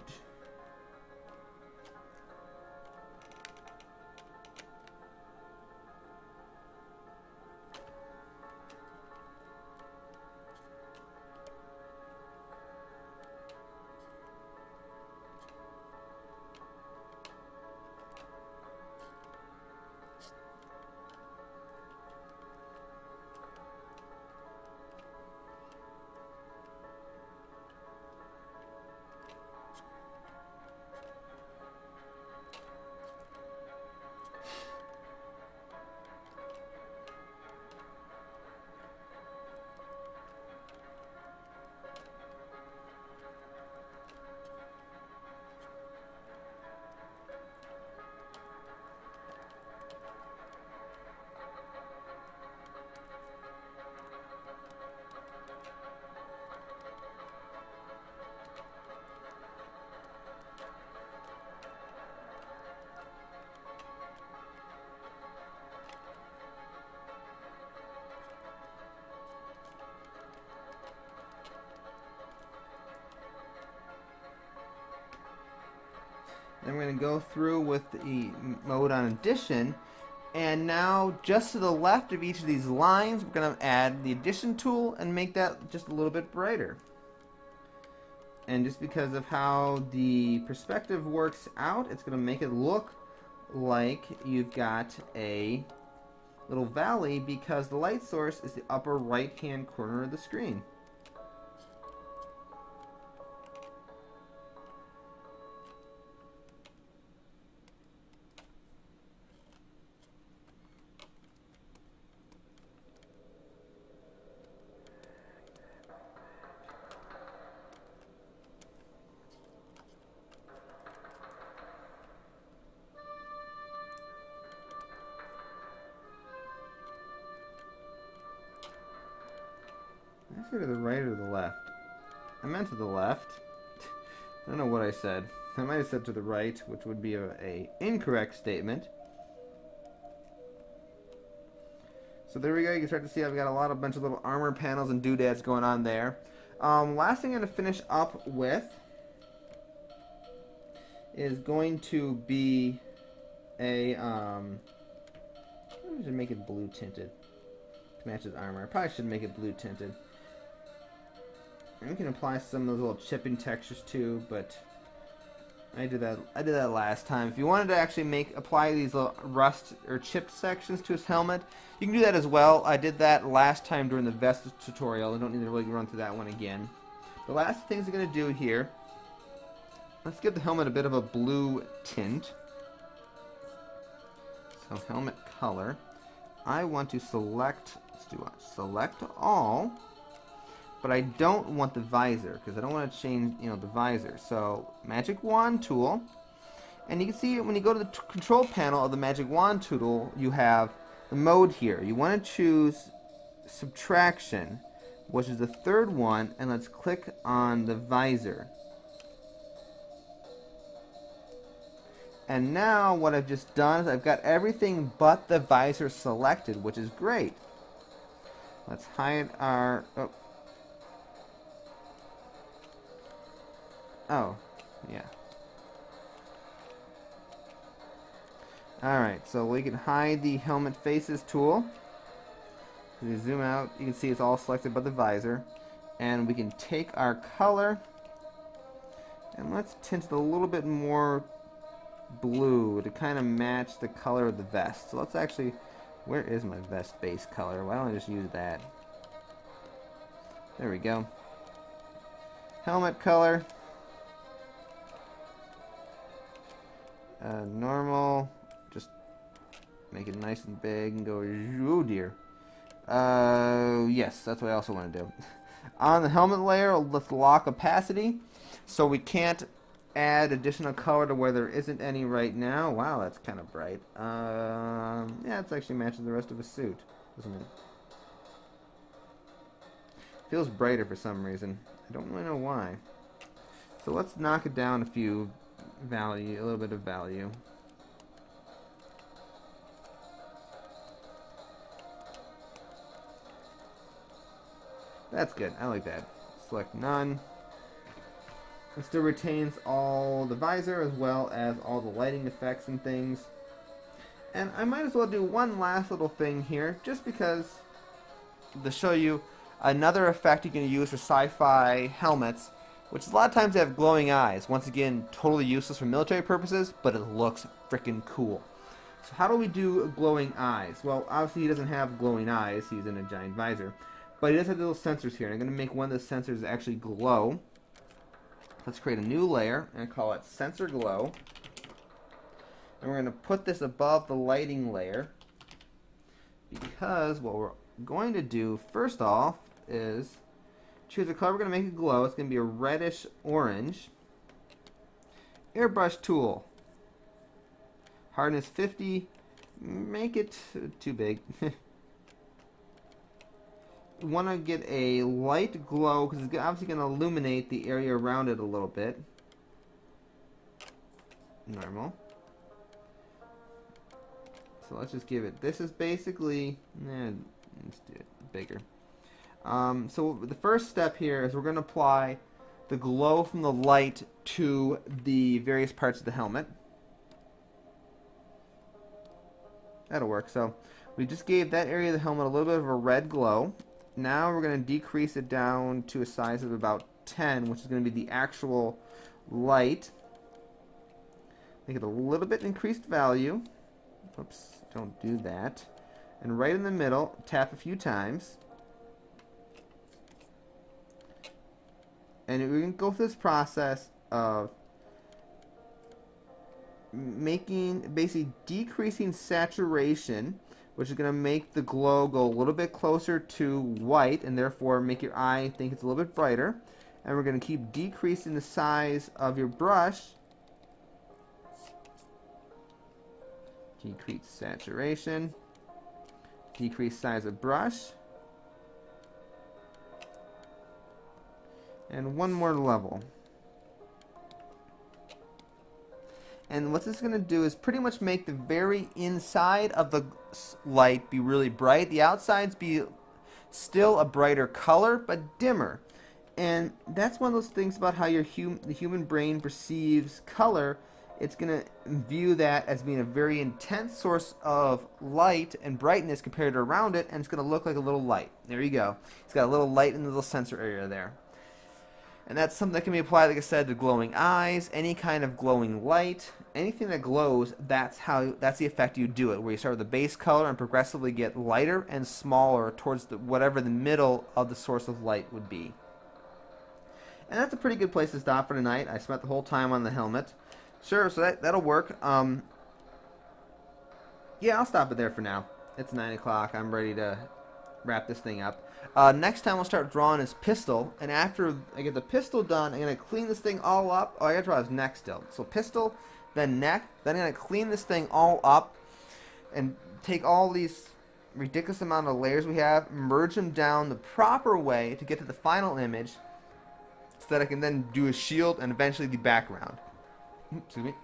I'm going to go through with the mode on addition, and now just to the left of each of these lines we're going to add the addition tool and make that just a little bit brighter. And just because of how the perspective works out, it's going to make it look like you've got a little valley because the light source is the upper right hand corner of the screen. To the right or the left? I meant to the left. I don't know what I said. I might have said to the right, which would be a incorrect statement. So there we go. You can start to see I've got a bunch of little armor panels and doodads going on there. Last thing I'm going to finish up with is going to be a I should make it blue tinted. Matches armor. I probably should make it blue tinted. And we can apply some of those little chipping textures too, but I did that last time. If you wanted to actually apply these little rust or chip sections to his helmet, you can do that as well. I did that last time during the vest tutorial. I don't need to really run through that one again. The last things we're going to do here, let's give the helmet a bit of a blue tint. So helmet color, I want to select. Let's do select all. But I don't want the visor because I don't want to change, you know, the visor. So magic wand tool, and you can see when you go to the control panel of the magic wand tool, you have the mode here. You want to choose subtraction, which is the third one, and let's click on the visor. And now what I've just done is I've got everything but the visor selected, which is great. Let's hide our. Oh, yeah. Alright, so we can hide the helmet faces tool. If you zoom out, you can see it's all selected by the visor. And we can take our color, and let's tint it a little bit more blue to kind of match the color of the vest. So let's actually, where is my vest base color? Why don't I just use that? There we go. Helmet color. Normal, just make it nice and big and go, oh dear. Yes, that's what I also want to do. On the helmet layer, let's lock opacity so we can't add additional color to where there isn't any right now. Wow, that's kind of bright. Yeah, it's actually matching the rest of the suit, doesn't it? Feels brighter for some reason. I don't really know why. So let's knock it down a few value, a little bit of value. That's good. I like that. Select none. It still retains all the visor as well as all the lighting effects and things. And I might as well do one last little thing here, just because, to show you another effect you can use for sci-fi helmets, which a lot of times they have glowing eyes. Once again, totally useless for military purposes, but it looks freaking cool. So how do we do glowing eyes? Well, obviously he doesn't have glowing eyes, he's in a giant visor, but he does have little sensors here, and I'm going to make one of the sensors actually glow. Let's create a new layer and call it sensor glow, and we're going to put this above the lighting layer, because what we're going to do first off is choose a color we're going to make it glow. It's going to be a reddish orange. Airbrush tool. Hardness 50. Make it too big. You want to get a light glow because it's obviously going to illuminate the area around it a little bit. Normal. So let's just give it. This is basically. Let's do it bigger. So the first step here is we're going to apply the glow from the light to the various parts of the helmet. That'll work. So we just gave that area of the helmet a little bit of a red glow. Now we're going to decrease it down to a size of about 10, which is going to be the actual light. Make it a little bit increased value. Oops, don't do that. And right in the middle, tap a few times. And we can go through this process of basically decreasing saturation, which is going to make the glow go a little bit closer to white and therefore make your eye think it's a little bit brighter. And we're going to keep decreasing the size of your brush. Decrease saturation. Decrease size of brush. And one more level. And what this is going to do is pretty much make the very inside of the light be really bright. The outsides be still a brighter color, but dimmer. And that's one of those things about how your the human brain perceives color. It's going to view that as being a very intense source of light and brightness compared to around it, and it's going to look like a little light. There you go. It's got a little light in the little sensor area there. And that's something that can be applied, like I said, to glowing eyes, any kind of glowing light, anything that glows. That's the effect you do it, where you start with the base color and progressively get lighter and smaller towards whatever the middle of the source of light would be. And that's a pretty good place to stop for tonight. I spent the whole time on the helmet. Sure, so that'll work. Yeah, I'll stop it there for now. It's 9 o'clock. I'm ready to wrap this thing up. Next time we'll start drawing his pistol, and after I get the pistol done, I'm going to clean this thing all up. Oh, I got to draw his neck still. So pistol, then neck, then I'm going to clean this thing all up and take all these ridiculous amount of layers we have, merge them down the proper way to get to the final image so that I can then do a shield and eventually the background. Excuse me.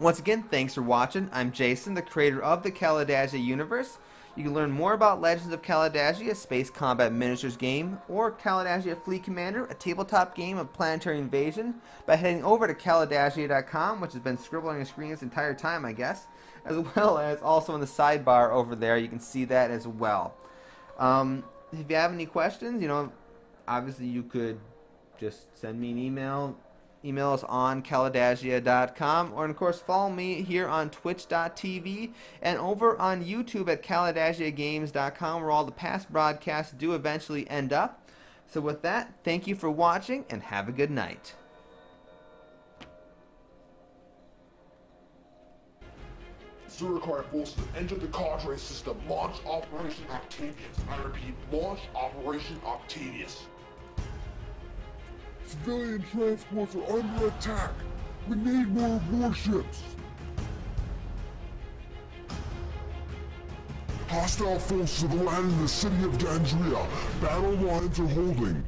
Once again, thanks for watching. I'm Jason, the creator of the Kalidasia universe. You can learn more about Legends of Kalidasia, a space combat miniatures game, or Kalidasia Fleet Commander, a tabletop game of planetary invasion, by heading over to Kalidasia.com, which has been scribbling on your screen this entire time, I guess, as well as also in the sidebar over there. You can see that as well. If you have any questions, you know, obviously you could just send me an email. Email us on Kalidasia.com, or of course follow me here on Twitch.tv and over on YouTube at KalidasiaGames.com, where all the past broadcasts do eventually end up. So with that, thank you for watching and have a good night. Sûrikari forces entered the Cadre system. Launch Operation Octavius. I repeat, launch Operation Octavius. Civilian transports are under attack. We need more warships. Hostile forces have landed in the city of Dandria. Battle lines are holding.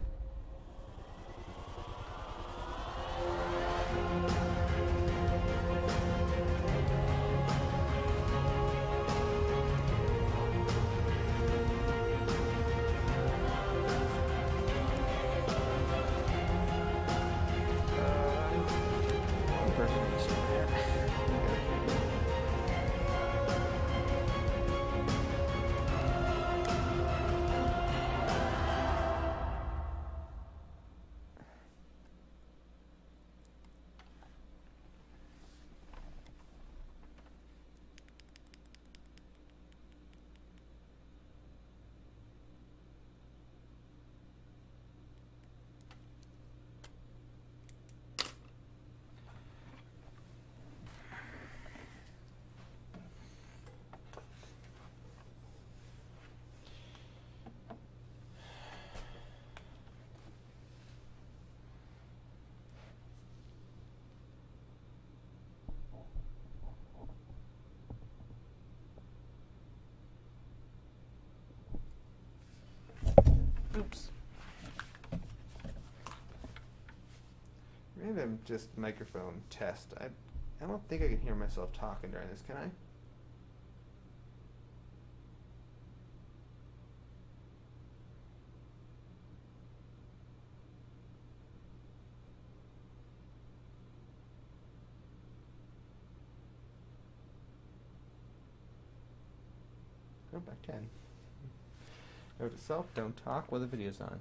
Oops. Random just microphone test. I don't think I can hear myself talking during this, can I? Go back 10. Note to self, don't talk while the video's on.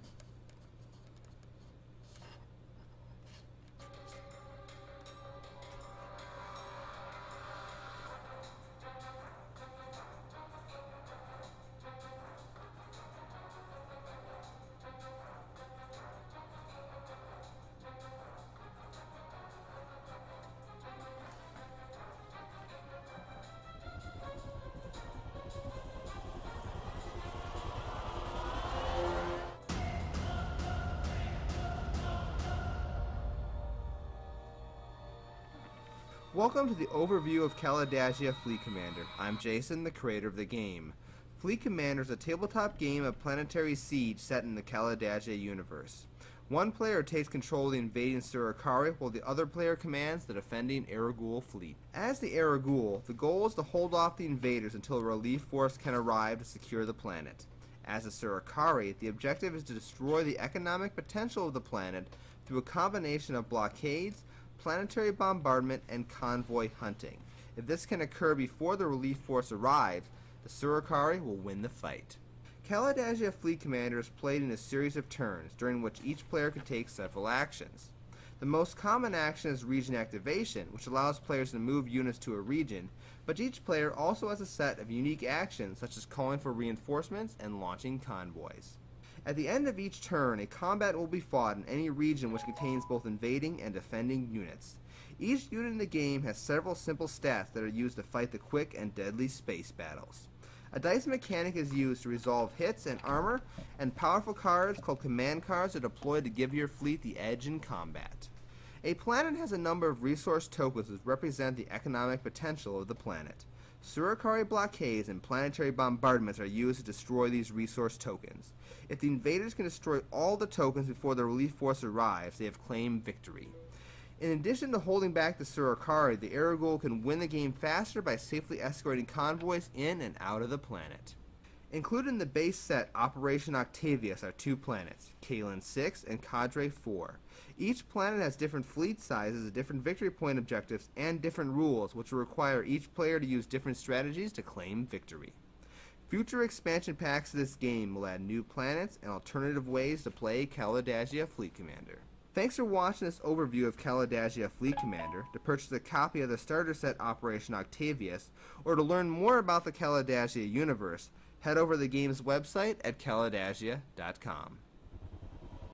Welcome to the overview of Kalidasia Fleet Commander. I'm Jason, the creator of the game. Fleet Commander is a tabletop game of planetary siege set in the Kalidasia universe. One player takes control of the invading Sûrikari, while the other player commands the defending Aragul fleet. As the Aragul, the goal is to hold off the invaders until a relief force can arrive to secure the planet. As the Sûrikari, the objective is to destroy the economic potential of the planet through a combination of blockades, planetary bombardment, and convoy hunting. If this can occur before the relief force arrives, the Sûrikari will win the fight. Kalidasia Fleet Commander is played in a series of turns, during which each player can take several actions. The most common action is region activation, which allows players to move units to a region, but each player also has a set of unique actions such as calling for reinforcements and launching convoys. At the end of each turn, a combat will be fought in any region which contains both invading and defending units. Each unit in the game has several simple stats that are used to fight the quick and deadly space battles. A dice mechanic is used to resolve hits and armor, and powerful cards called command cards are deployed to give your fleet the edge in combat. A planet has a number of resource tokens that represent the economic potential of the planet. Sûrikari blockades and planetary bombardments are used to destroy these resource tokens. If the invaders can destroy all the tokens before the relief force arrives, they have claimed victory. In addition to holding back the Sûrikari, the Aragul can win the game faster by safely escorting convoys in and out of the planet. Included in the base set Operation Octavius are two planets, Kalen 6 and Cadre 4. Each planet has different fleet sizes, different victory point objectives, and different rules, which will require each player to use different strategies to claim victory. Future expansion packs to this game will add new planets and alternative ways to play Kalidasia Fleet Commander. Thanks for watching this overview of Kalidasia Fleet Commander. To purchase a copy of the starter set Operation Octavius, or to learn more about the Kalidasia universe, head over to the game's website at kalidasia.com.